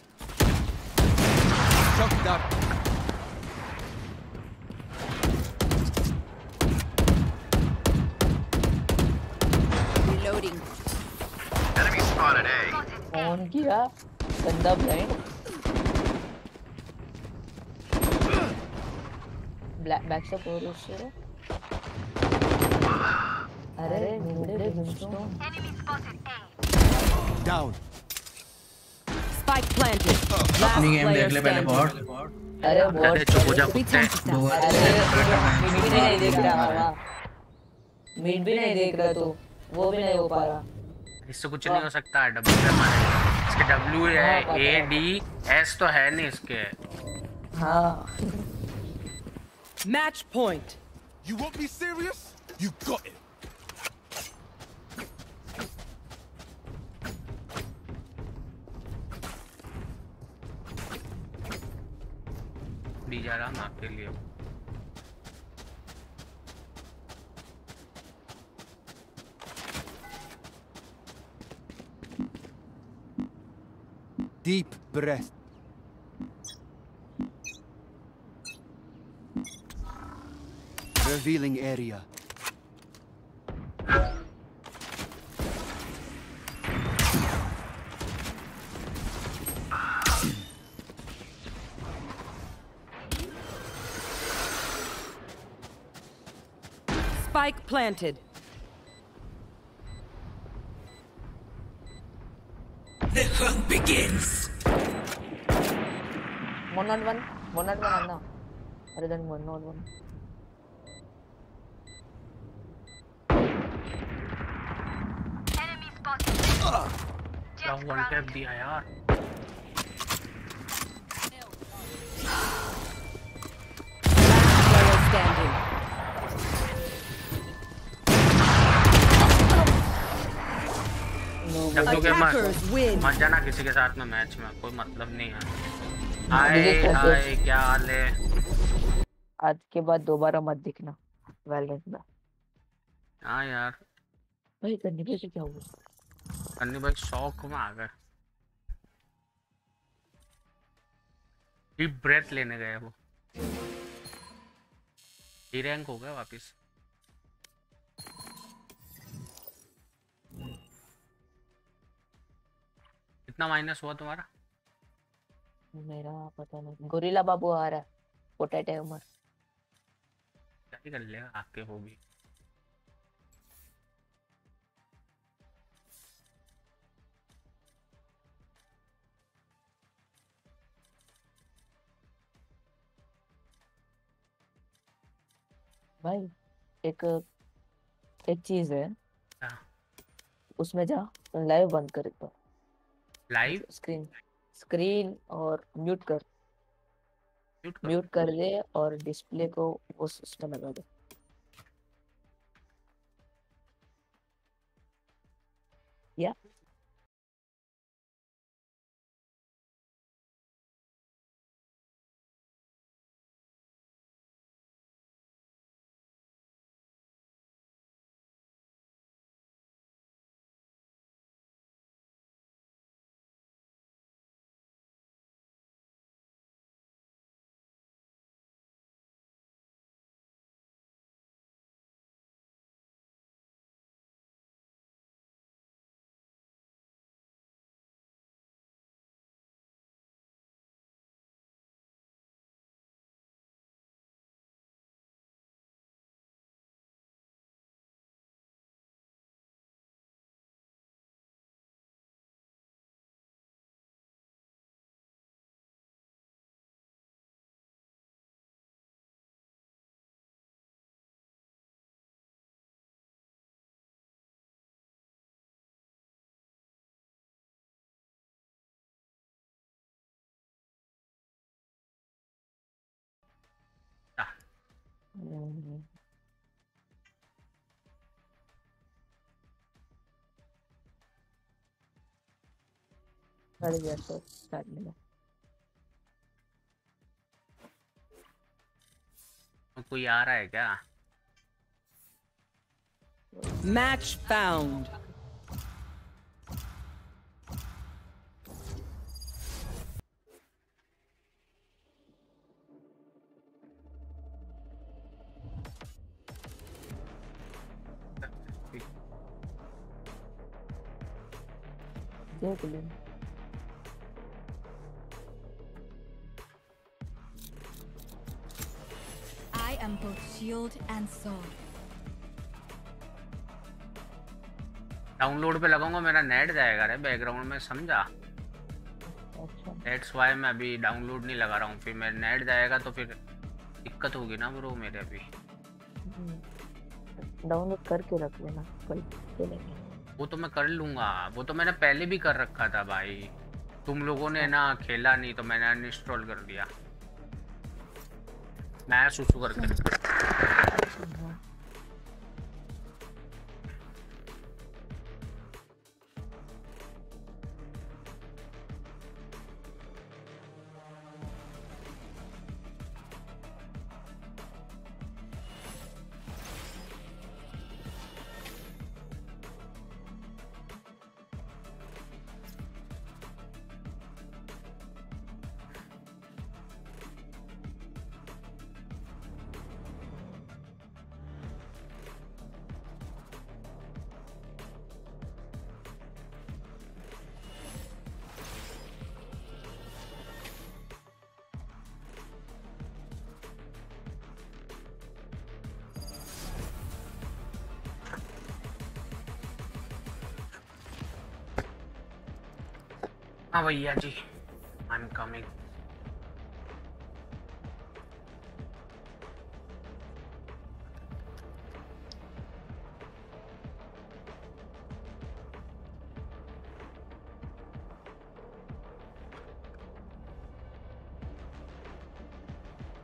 Enemy spotted A. On kiya, ganda blind. Black back se poor usse. अरे मुझे विंस्टोन. Enemy spotted A. Down. Spike planted. Last player standing. अरे बहुत. अरे mid भी नहीं देख रहा. Mid भी नहीं देख रहा तो. वो भी नहीं हो पा रहा इससे कुछ नहीं हो सकता डब्ल्यू पे मारे इसके डब्ल्यू है ए डी एस तो है नहीं इसके हां match point you won't be serious you got it दीजा राम आपके लिए Deep breath. Revealing area. Spike planted. The hunt begins. 1-on-1, 1-on-1 Anna. Other than 1-on-1. Enemy spotted. Just one tap diya yaar. Player standing. Attackers win. मत जाना किसी के साथ में मैच में कोई मतलब नहीं है हाय क्या हाल है आज के बाद दोबारा मत दिखना वैलोरेंट में हां यार भाई करने पे क्या हुआ करने भाई शौक में आ गए डीप ब्रेथ लेने गए वो डी रैंक हो गया वापस कितना माइनस हुआ तुम्हारा मेरा पता नहीं। गोरिल्ला बाबू आ रहा है, पोटैटो उमर क्या कर लेगा आपके होगी। भाई एक एक चीज है उसमें जा लाइव बंद कर दो, लाइव स्क्रीन और म्यूट कर दे और डिस्प्ले को उस सिस्टम लगा दे। या स्टार्ट मिला कोई आ रहा है क्या? Match found. I am both shield and sword. Download पे लगाऊंगा, मेरा नेट जाएगा रे बैकग्राउंड में, समझा? अच्छा दैट्स व्हाई मैं अभी डाउनलोड नहीं लगा रहा हूँ, फिर मेरा नेट जाएगा तो फिर दिक्कत होगी ना ब्रो मेरे। अभी डाउनलोड करके रख लेना, कल चलेंगे। वो तो मैं कर लूंगा, वो तो मैंने पहले भी कर रखा था भाई, तुम लोगों ने ना खेला नहीं तो मैंने अनइंस्टॉल कर दिया। मैं सुसु करके भैया जी आई एम कमिंग।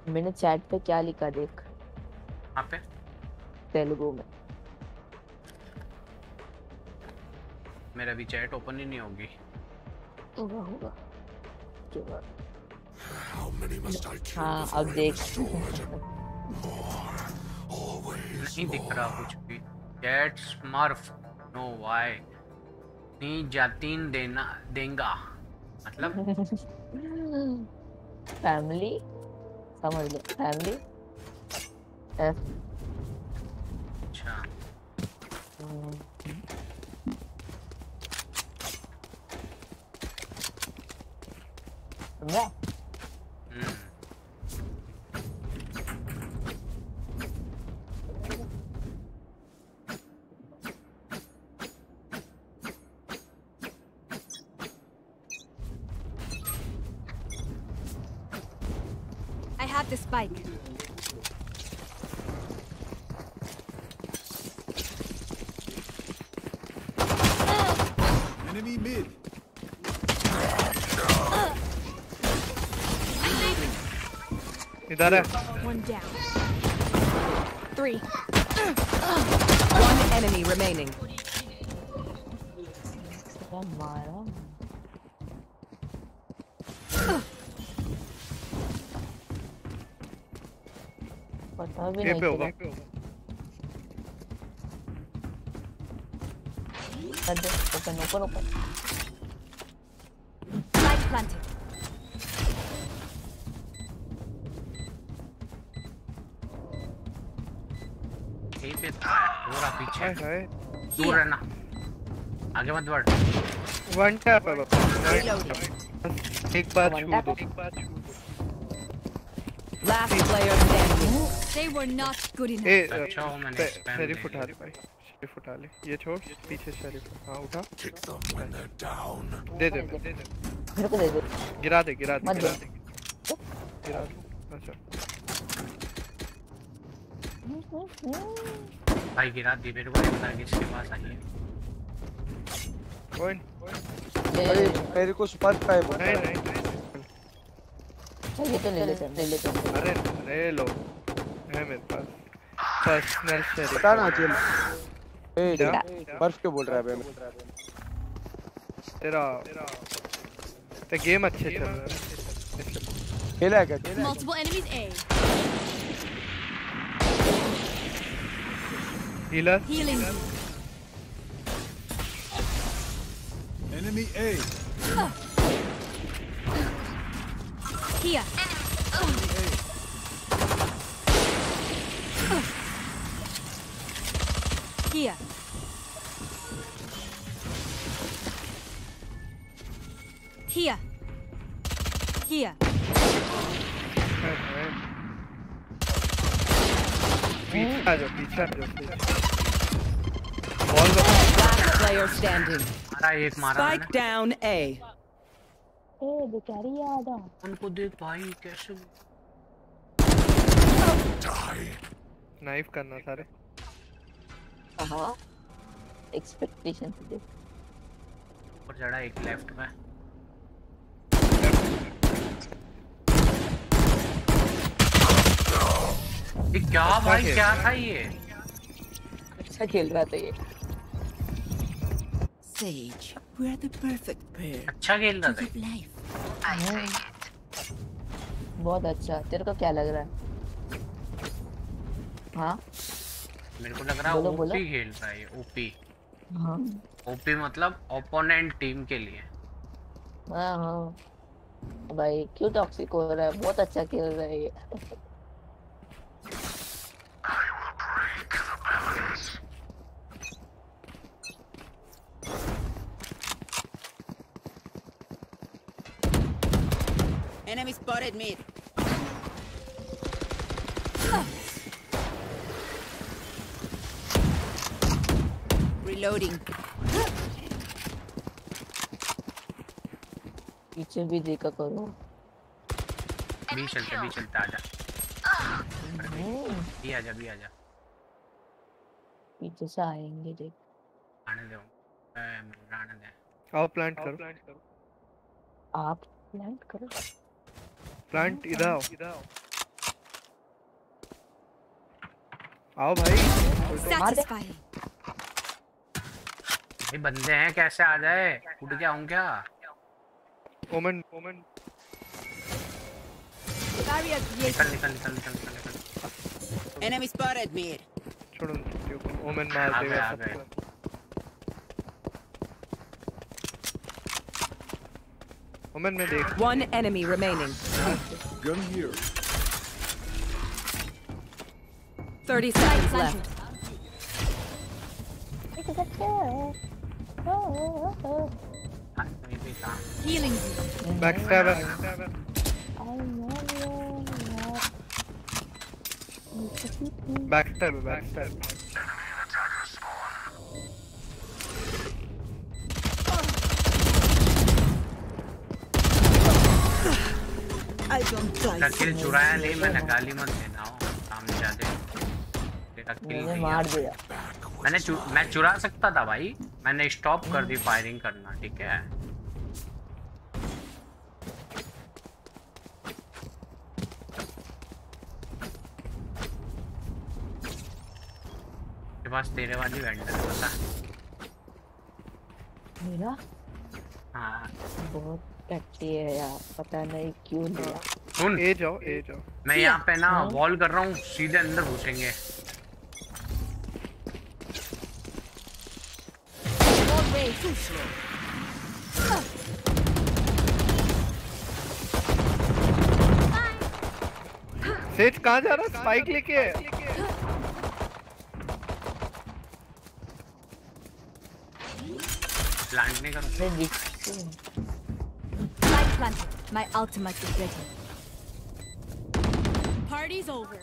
मैंने चैट पे क्या लिखा देख, यहाँ पे तेलुगु में। मेरा भी चैट ओपन ही नहीं होगी। होगा हाँ अब देख नहीं दिख रहा कुछ भी। That's Murph, no why? नहीं जातीन देना देंगा मतलब फैमिली समझ लो, फैमिली अच्छा Yeah. have the spike. Enemy mid. You got it. One down. Three. One enemy remaining. Keep building. Open. Light planted. Keep it. Dura piche. Dura na. आगे मत बढ़. One tap है बस. एक बार छू. Last player standing. They were not good enough. Hey, Sharif, उठा ले भाई. Sharif उठा ले. ये छोड़. पीछे Sharif. हाँ उठा. Kick them when they're down. दे. मेरे को दे. गिरा दे. अच्छा. भाई गिरा दी मेरे को इतना किसके पास आई है. कौन? भाई मेरे को स्पार्क का है बोल. नहीं. ये तो ले लेते हैं। अरे लो है मेरे पास पर्सनल से पता ना चल ए बर्फ के बोल रहा है मैं तेरा गेम अच्छे चल रहा है खेला क्या multiple enemies A healing enemy A Here. Here. Here. Last player standing. Spike down A. ए बेचारी आधा उनको दे भाई कैसे नाइफ करना सारे हां एक्सपेक्टेशन से दे और जड़ा एक लेफ्ट में ये क्या भाई क्या था ये अच्छा खेल रहा था ये Sage, we are the perfect pair. अच्छा खेल रहा है. I say it. बहुत अच्छा. तेरे को क्या लग रहा है? हाँ? मेरे को लग रहा है ओपी खेल रहा है ये ओपी. हाँ. ओपी मतलब opponent team के लिए. हाँ. भाई क्यों टॉक्सिक हो रहा है? बहुत अच्छा खेल रहा है ये. Enemy spotted mid. Reloading. पीछे भी देखा करो. भी चलता आजा. पीछे से आएंगे देख. आने दो. आप प्लांट करो. प्लांट इधर आओ भाई ये बंदे हैं कैसे आ जाए उड़ के आऊं क्या ओमेन निकल एनिमी स्पॉटेड मीड छोड़ो ओमेन मार देगा One enemy remaining. Gun here. 30 seconds left. Healing. Backstabber. Backstabber. I चुराया नहीं मैंने, गाली मत देना सामने जाके। मार दिया मैंने, मैं चुरा सकता था भाई, मैंने स्टॉप कर दी फायरिंग करना। ठीक है पास तेरे वाली वेंडर पता मेरा। हाँ बहुत कट्टी है यार, पता नहीं क्यों लिया। सुन ए जाओ ए जाओ, मैं यहाँ पे ना वॉल कर रहा हूँ, सीधे अंदर घुसेंगे। सेठ कहाँ जा रहा है? स्पाइक लेके प्लांट में करूं। My ultimate is ready. Party's over.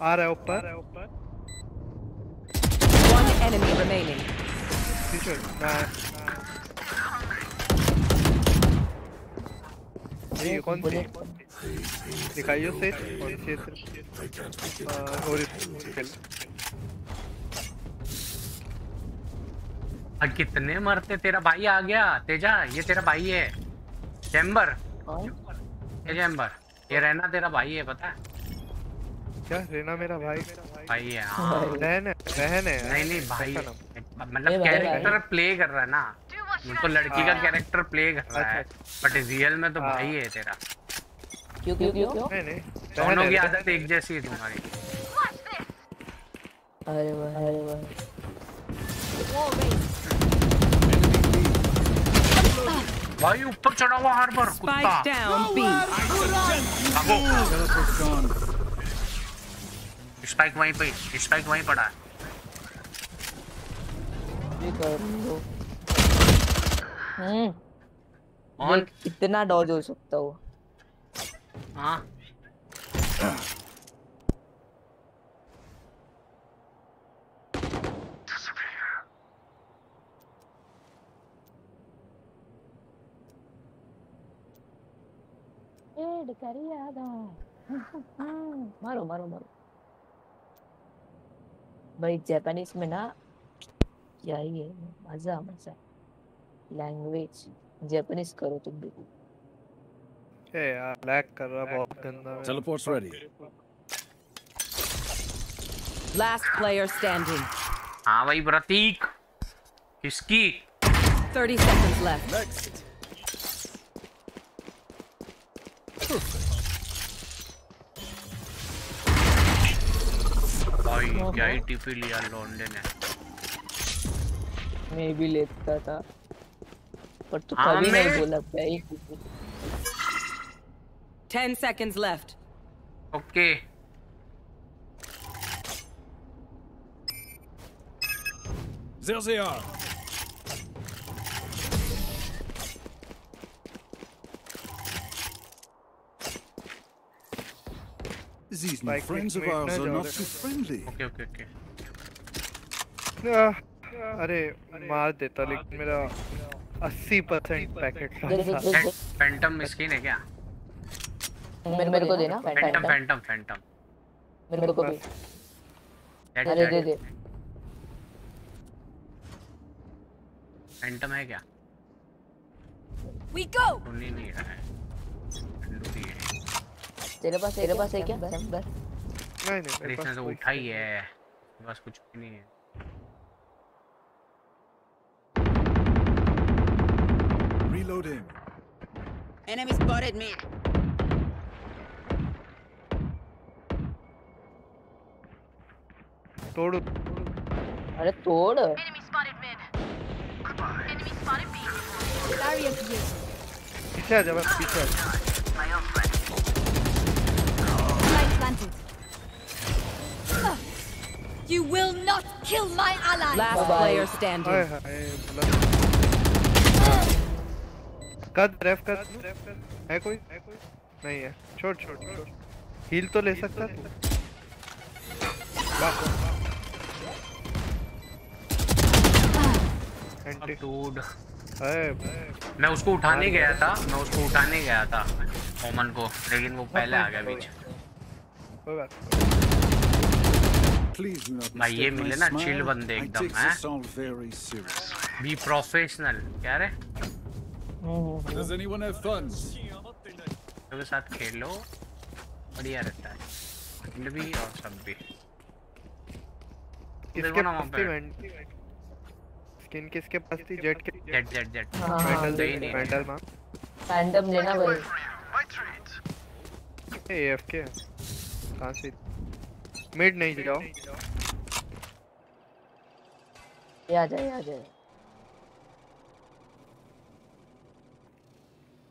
आ रहा है ऊपर। One enemy remaining. ये कौन सी दिखाइयो से कौन से और खेल कितने मरते। तेरा भाई आ गया तेजा, ये तेरा भाई है चैम्बर। चैम्बर ये रहना तेरा भाई है पता है क्या? रहना मेरा भाई है। हाँ नहीं भाई मतलब कैरेक्टर प्ले कर रहा है ना, उनको लड़की का कैरेक्टर प्ले कर रहा है, बट रियल में तो भाई है तेरा। क्यों दोनों की आदत एक जैसी है तुम्हारी। अरे वाह अरे वाह भाई, ऊपर चढ़ा हुआ हार्बर कुत्ता। स्पाइक वहीं पे, स्पाइक वहीं पड़ा है। ऑन इतना डॉज हो सकता हो। हाँ मारो मारो मारो भाई। जापानीज में ना क्या ही है, मजा मजा लैंग्वेज। जापानीज करो तुम भी। लैग कर रहा बहुत गंदा। Teleports ready. Last player standing. हां भाई प्रतीक किसकी? 30 सेकंड्स लेफ्ट। भाई क्या ही टीपी लिया लॉन्डे ने। मैं भी लेता था पर तू कभी नहीं बोला भाई। 10 seconds left. Okay. There they are. These new friends of ours are not so friendly. Okay. अरे मार देता लेकिन मेरा 80% पैकेट था। फैंटम स्किन है क्या? मेरे को देना फैंटम। मेरे को भी। अरे दे फैंटम है क्या? We go. नहीं है। तेरे पास है क्या? नहीं इसने तो उठाई है, बस कुछ भी नहीं है। Reloading. Enemy spotted me. तोड़ अरे तोड़। enemy spotted mid. enemy spotted B. area view. पीछे जब पीछे right planted. you will not kill my ally. last player standing. Cut रेफ कर है कोई नहीं है। छोड़ हील तो ले सकता तू। dude. मैं उसको उठाने गया था ओमन को, लेकिन वो पहले आ गया बीच। भाई ये मिले ना चिल बंदे एकदम हैं। बी प्रोफेशनल क्या रे? उसके साथ खेलो, बढ़िया रहता है। किल भी और सब भी। देखो ना वहाँ पे। स्किन किसके पास थी? जेट। पैंडल मां पैंडम लेना भाई। ए एफ के कहां से? मिड नहीं जाओ, ये आ जाए।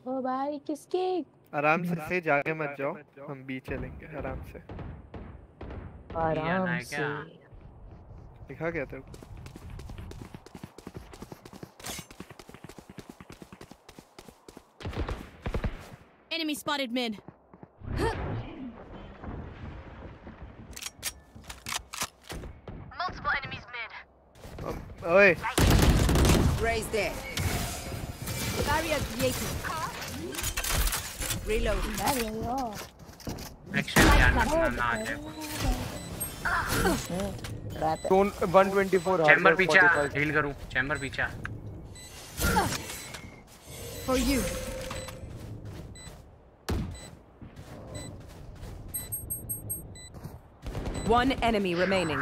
ओ भाई किसके? आराम से जाके मत जाओ, हम बी चलेंगे आराम से। दिखा क्या तेरे को? Enemy spotted mid. Multiple enemies mid. Away. Raise there. Barrier created. Reload. Barrier. Action यार। Zone 124. Chamber पीछा. Heal करूँ. Chamber पीछा. For you. One enemy remaining.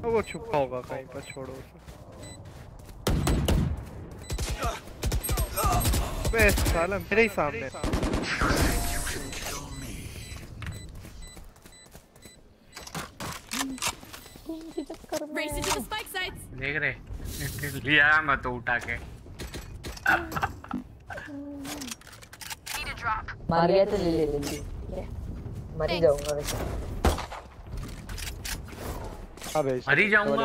वो छुपा होगा कहीं पर, छोड़ो उसे। बे साला मेरे ही सामने। देख रहे? लिया मत उठा के। मारिया तो ले लेंगे। मरी जाऊँगा वैसे। मरी जाऊंगा,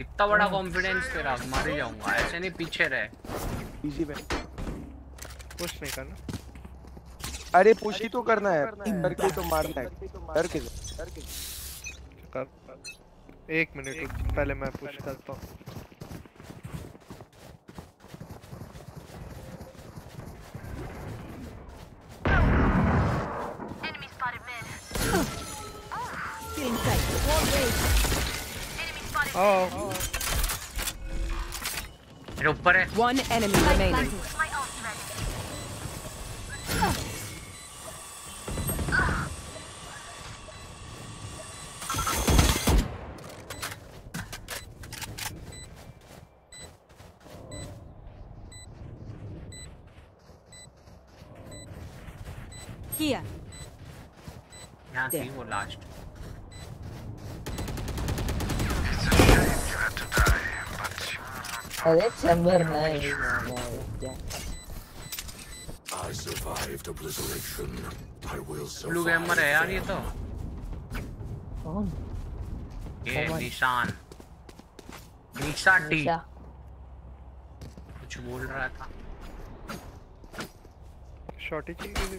इतना बड़ा कॉन्फिडेंस तेरा। मारी जाऊंगा, ऐसे नहीं पीछे रहे। इजी पे पुश नहीं करना। अरे पुश ही तो करना है, डर के तो मारना है। डर के 1 मिनट पहले मैं पुश करता हूं। मेरे ऊपर है। One enemy remaining. Here. यहाँ थी वो लास्ट। अरे चैम्बर नहीं। I survived obliteration. I will survive. Blue gamer है यार ये तो। कौन? ये निशान। निशान टी। कुछ बोल रहा था। शॉटी चीज़।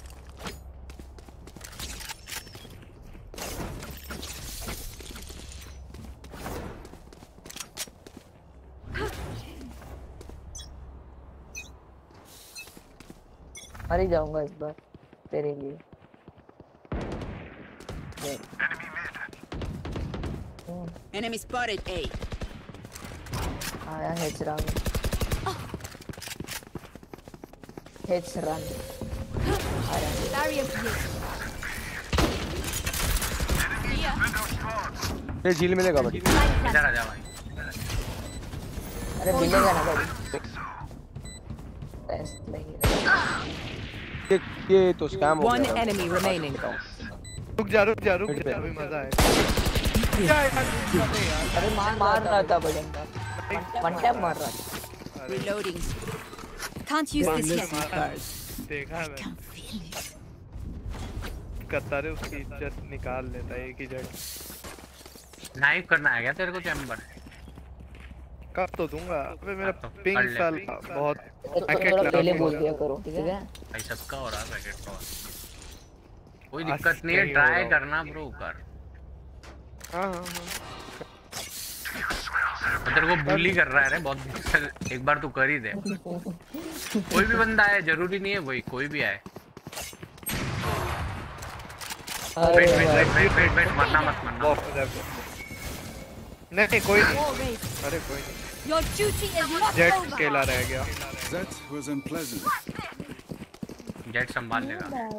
मारी जाऊंगा इस बार तेरे लिए। Enemy spotted A. आया हेच रन। ये झील मिलेगा भाई। इधर आ जा भाई। अरे मिलेगा ना भाई। बेस्ट नहीं ये तो स्कैम हो गया। One enemy remaining. रुक जा भी मजा आएगा। अरे मार रहा था भाई। वन टैप मार रहा था। Reloading. Can't use this yet. देखा मैं। कतारे उसकी इज्जत निकाल लेता है एक ही जट। नाइफ करना आ गया तेरे को चैम्बर। कब तो दूंगा। अबे मेरा पिंग साल बहुत पैकेट पहले बोल दिया करो, ठीक है भाई? सबका हो रहा पैकेट तो, कोई दिक्कत नहीं है। ट्राई करना ब्रो कर। हां तेरे को बुली कर रहा है बहुत, एक बार तू कर ही दे। कोई भी बंदा आए, जरूरी नहीं है वही, कोई भी आए। Wait wait wait wait wait, मरना मत, मरना नहीं, कोई नहीं, अरे कोई नहीं। जेट अकेला रह गया, जेट संभाल लेगा।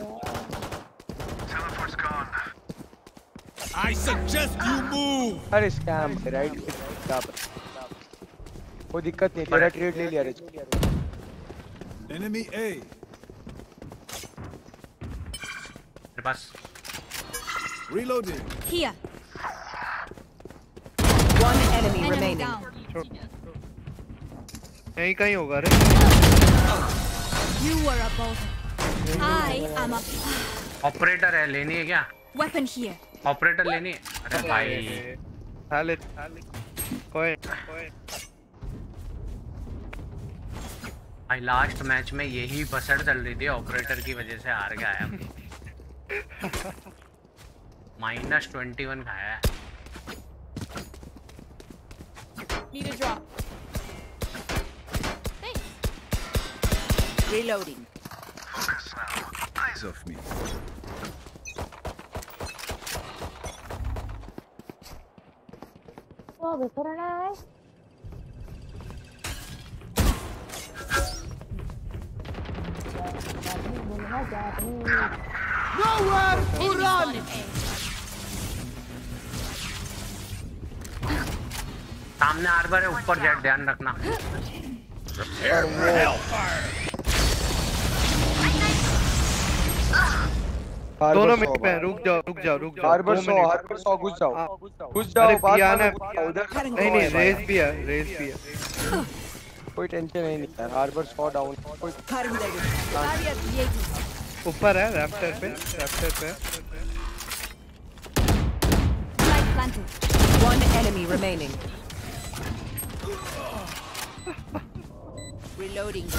I suggest you move. अरे स्कैम राइट पे, वो दिक्कत नहीं, तेरा ट्रेड ले लिया रे। एनिमी ए मेरे पास, reloading here. One enemy remaining, यहीं कहीं होगा रे। You are a boss, I am a operator है, लेनी है क्या? Weapon here. ऑपरेटर लेनी है। अरे भाई साले, कोई भाई लास्ट मैच में यही बसड़ चल रही थी, ऑपरेटर की वजह से हार गया हम। -21 खाया है। Need a drop. Thanks. Reloading. Focus now. Eyes off me. वो करना है बोलना जाती नो वर उरान। सामने हार्बर है, ऊपर जेट, ध्यान रखना। दोनों मिनट पे रुक जाओ। हार्बर 100 घुस जाओ बाहर उधर। नहीं रेस भी है, कोई टेंशन नहीं यार। हार्बर 100 डाउन, कोई हर मिलेगी। ऊपर है रैप्टर पे। Like planted, one enemy remaining. Reloading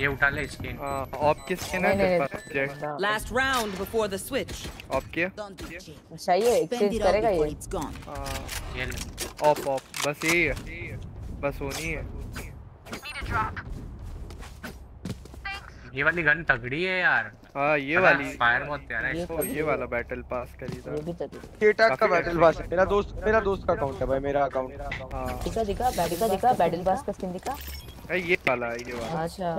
ये उठा ले स्किन, आपकी स्किन है। Last round before the switch, आपकी चाहिए एक्सचेंज करेगा ये। ये ऑफ बस, ये बस होनी है। ये वाली गन तगड़ी है यार। हां ये वाली फायर बहुत प्यारा है इसको। ये वाला बैटल पास खरीदा, ये भी तगड़ी टेक का बैटल पास। मेरा दोस्त का अकाउंट है भाई, मेरा अकाउंट। हां दिखा बैटल पास का स्किन दिखा। ये वाला अच्छा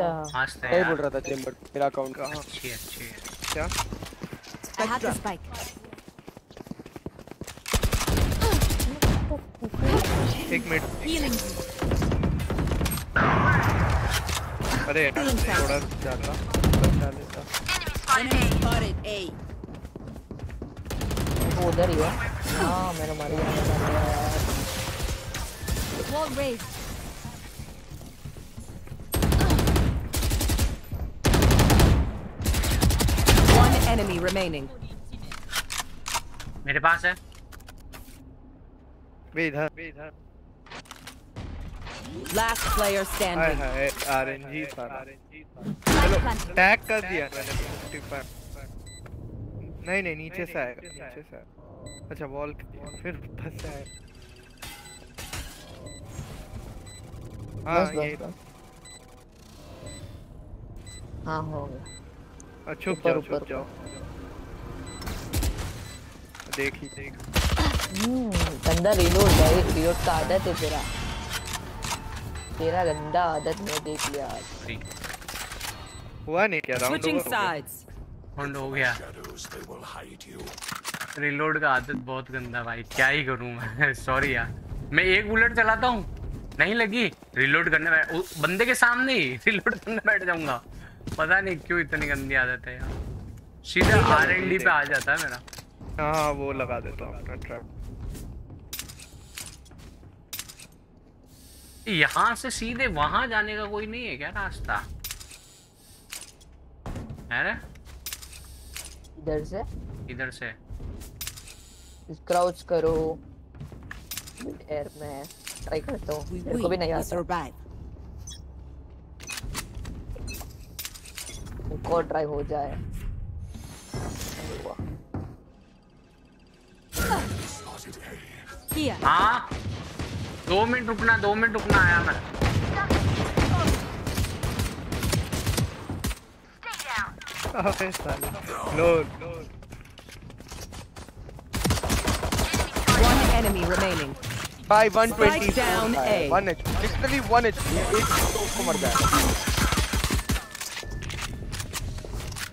है, बोल रहा था चेंबर मेरा अकाउंट का। अच्छी है क्या? हाथ स्पाइक, एक मिनट। अरे थोड़ा ज्यादा बचा लेता। उधर ही है। हां मैंने मार दिया। Wall Raze one enemy remaining. मेरे पास है वे इधर। Last player standing. Hey, RNG सारा। चलो टैग कर दिया मैंने 55। नहीं नीचे से आएगा। अच्छा वॉल फिर फंसा है। हाँ होगा। अच्छा ऊपर जाओ। देख। गंदा रीलोड का आदत है तेरा गंदा आदत में देख लिया। हुआ नहीं क्या? राउंड हो गया। रीलोड का आदत बहुत गंदा भाई, क्या ही करूं मैं। सॉरी यार, मैं एक बुलेट चलाता हूं, नहीं लगी, रीलोड करने बैठ, बंदे के सामने ही रीलोड करने बैठ जाऊंगा। पता नहीं क्यों इतनी गंदी आदत है यार। सीधा R&D पे आ जाता है मेरा। हाँ वो लगा देता हूँ यहाँ से सीधे। वहां जाने का कोई नहीं है क्या रास्ता? है ना इधर से, इधर से क्राउच करो। एयर में ट्राई करता हूं, मेरे को भी नहीं आता। को ट्राई हो जाए। हाँ 2 मिनट रुकना, 2 मिनट रुकना। आया मैं। अबे साला load. One enemy remaining. By 120. Down A. One hit. Literally one hit. एक मर गया।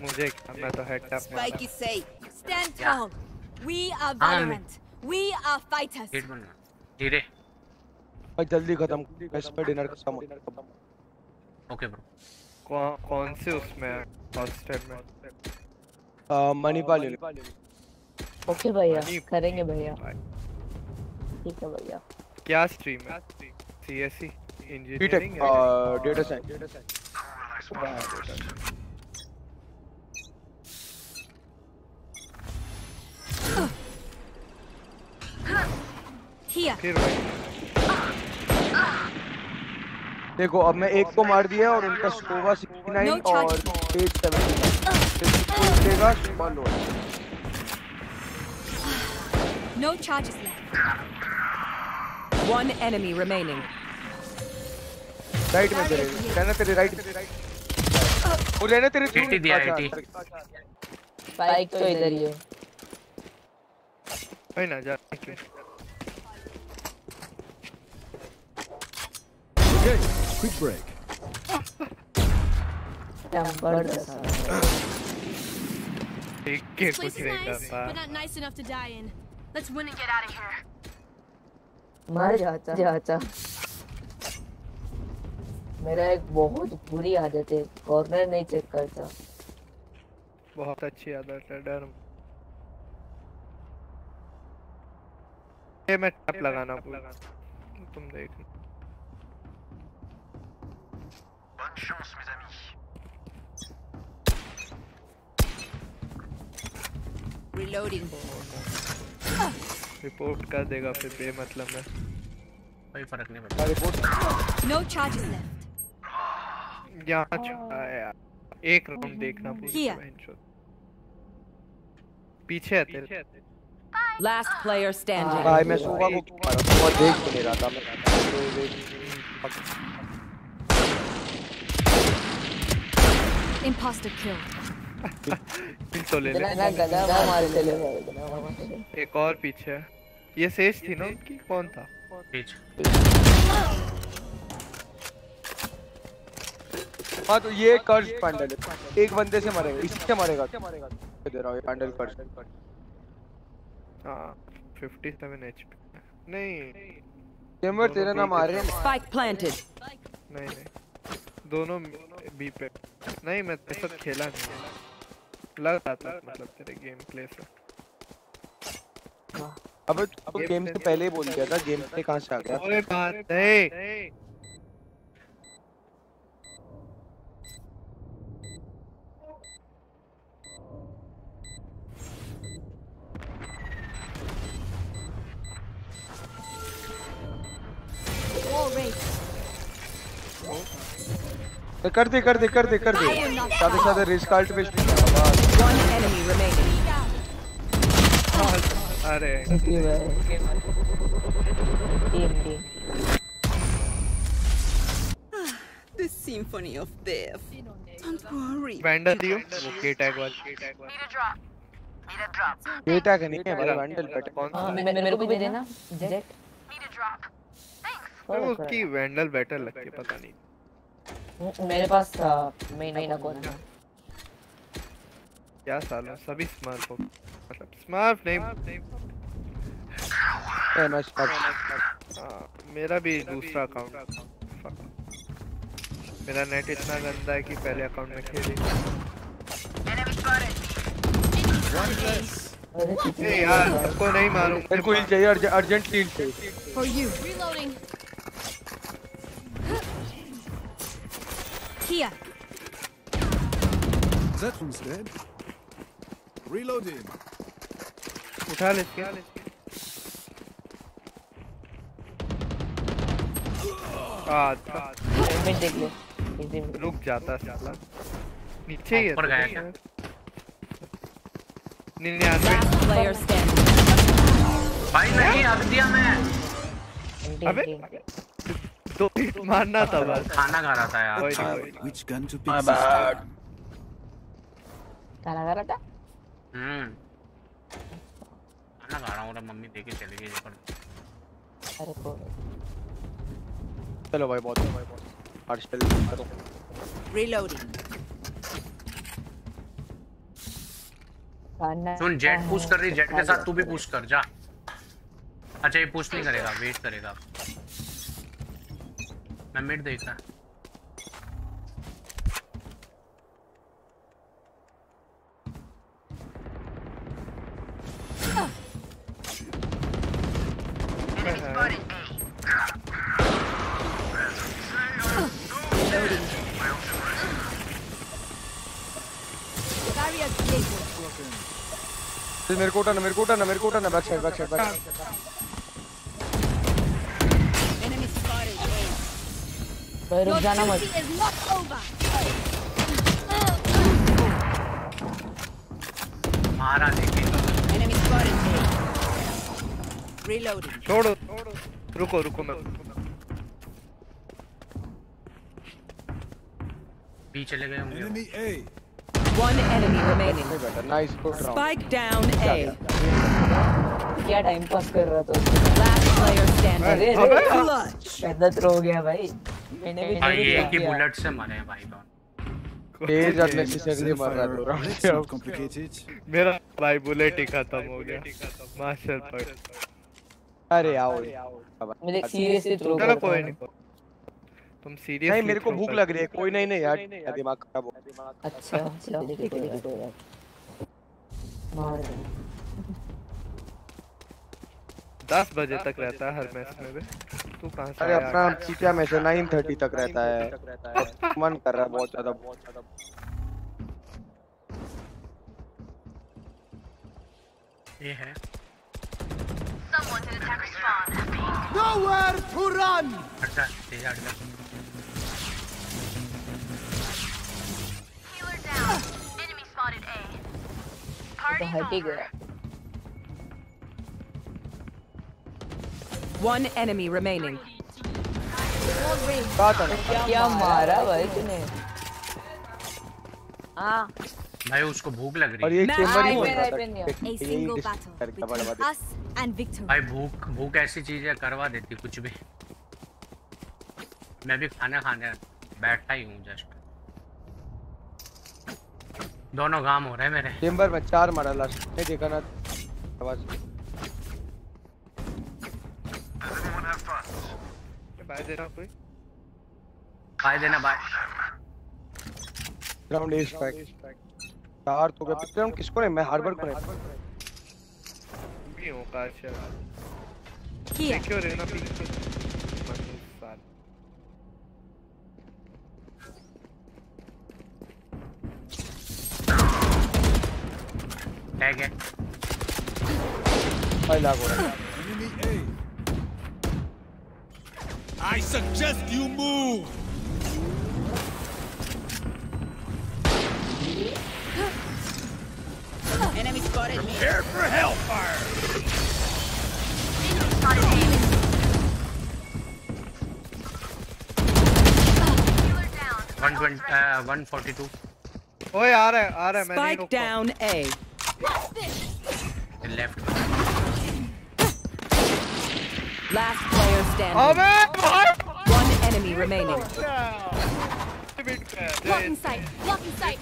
मुझे मैं तो हेड टैप मारा। Spike is safe. Stand tall. We are Valorant. We are fighters. Head बनना। धीरे। भाई जल्दी खत्म। बेस्ट पे डिनर खत्म हो। Okay bro. कौन से उसमें हॉस्टेल में मणिपाल ले लो। ओके भैया, करेंगे भैया। ठीक है भैया। क्या स्ट्रीम है? CSE engineering data science. देखो अब मैं एक को मार दिया और उनका स्कोर 69 और 870 देगा। One low no charges left. One enemy remaining. Right में तेरे रहना, तेरे राइट वो रहना तेरे। टीटी दिया टीटी। बाइक तो इधर ही है। भाई ना जा। Okay, quick break. This place is nice, but not nice enough to die in. Let's win and get out of here. मर जाता, जाता। मेरा एक बहुत बुरी आदत है, कॉर्नर नहीं चेक करता। बहुत अच्छी आदत है, डर। ये मैं टैप लगाना पूरा। तुम देख। Bonne chance mes amis. Reloading. Report कर देगा फिर बे मतलब है। कोई फर्क नहीं पड़ता। Report. No charges left. यहाँ छुपा है यार। एक राउंड देखना पूरा इंशॉट। पीछे है तेरे। Last player standing. भाई मैं सोवा को बहुत देख ले रहा था मैं। Imposter kill. तो ले ले। एक और पीछे है। ये सेज थी ना उनकी, कौन था? हाँ तो ये कर्ज पैंडल है। एक बंदे से मरेगा, इससे मरेगा। दे रहा हूँ ये पैंडल कर्ज। हाँ 57 HP। नहीं। चेम्बर तेरा ना मारे। Spike planted. नहीं। दोनों बी पे। नहीं मैं तेरे साथ खेला नहीं, लग रहा था मतलब तेरे गेम प्ले से। अब तो गेम से पहले ही बोल दिया था। गेम से कहाँ से आ गया? अरे बात नहीं। कर दे साथ रेस कार्ड पे। One enemy remaining. अरे the symphony of death. Don't worry. Vandal दियो वो के टैग वाला। Need a drop. के टैग नहीं है भाई, वैंडल पे कौन सा? मेरे को भी देना Jett. Need a drop. Thanks. उसकी वैंडल बेटर लगती है, पता नहीं मेरे पास था। मैं नहीं ना कौन था क्या साला? सभी स्मार्ट हो, मतलब स्मार्ट नहीं। मैं स्मार्ट। मेरा भी दूसरा अकाउंट। मेरा नेट इतना गंदा है कि पहले अकाउंट में खेले यार। इसको नहीं मारूं, मेरे को हील चाहिए अर्जेंटली। हील चाहिए। Here. That one's dead. Reloading. उठा ले क्या ले मैं देख ले इजी में रुक जाता साला नीचे ही ऊपर गया था नहीं आते भाई नहीं आग दिया मैं अबे दो मारना था बस खाना खा रहा था यार व्हिच गन टू पिक खाना खा रहा था खाना खा रहा हूं और मम्मी देख के चली गई ऊपर अरे को चलो भाई बहुत है भाई बहुत हर स्पेल करो रीलोडिंग सुन जेट पुश कर रही जेट के साथ तू भी पुश कर जा अच्छा ये पुश नहीं करेगा वेट करेगा मैं मिड देखता मेरे को उठाना बैक साइड एनिमी स्पॉटेड रुक जाना मत मारा देखेगा एनिमी स्पॉटेड रीलोडिंग छोड़ो रुको मैं बी चले गए होंगे enemy A One enemy remaining. Nice good round. Spike down A. क्या टाइम पास कर रहा था? Last player standing. Clutch. गलत हो गया भाई. मैंने भी एक ही बुलेट से मारे हैं भाई दोनों. तेज आदमी से अगले मार रहा था. Complicated. मेरा भाई बुलेट ही खत्म हो गया. मार्शल पर. अरे आओ. मुझे सीरियसली थ्रो करो. कोई नहीं. तुम सीरियस नहीं मेरे को भूख लग रही है कोई नहीं यार दिमाग खराब हो अच्छा चलो मार 10 बजे तक रहता है हर मैच में बे तू कहां से अरे अपना चीटिया मैच 9:30 तक रहता है मन कर रहा है बहुत ज्यादा ये है someone to attack respawn nowhere to run अच्छा तेज आड़ का enemy spotted A party over one enemy remaining क्या मारा भाई तूने हां भाई उसको भूख लग रही है और ये चेंबर ही होता है भाई भूख ऐसी चीज है करवा देती कुछ भी मैं भी खाना खाने बैठा ही हूं जस्ट दोनों काम हो रहे हैं मेरे चेंबर में 4 मारा लास्ट ने देखा ना आवाज भाई देना कोई भाई देना भाई ग्राउंड इज पैक 4 तो गए पिक्चर हम किसको नहीं मैं हार्बर को नहीं भी हूं का शायद ये क्यों रे ना पीछे टैग है पहला गोरा I suggest you move enemy spotted me prepare for hellfire enemy spotted enemy killer down 142 ओए आ रहा है मैं नहीं रुक down A left Last player standing. One enemy remaining. Lock in sight. Lock in sight.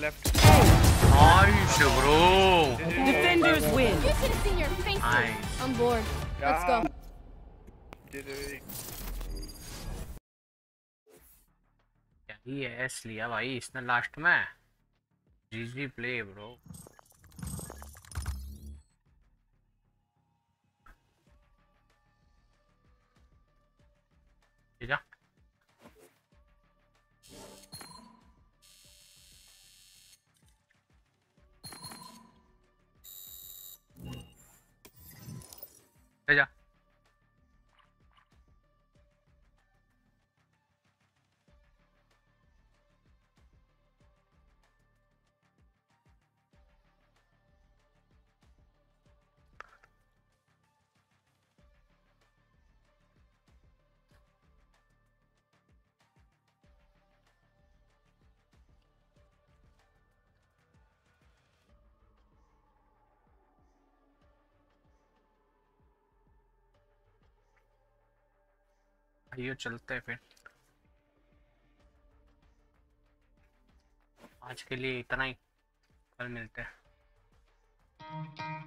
Left. Nice, bro. Defenders win. You should have seen your face. Nice. On board. Let's go. ये ace लिया भाई इसने last में जीजी play bro ठीक है। जा ये चलते हैं फिर, आज के लिए इतना ही, कल मिलते हैं।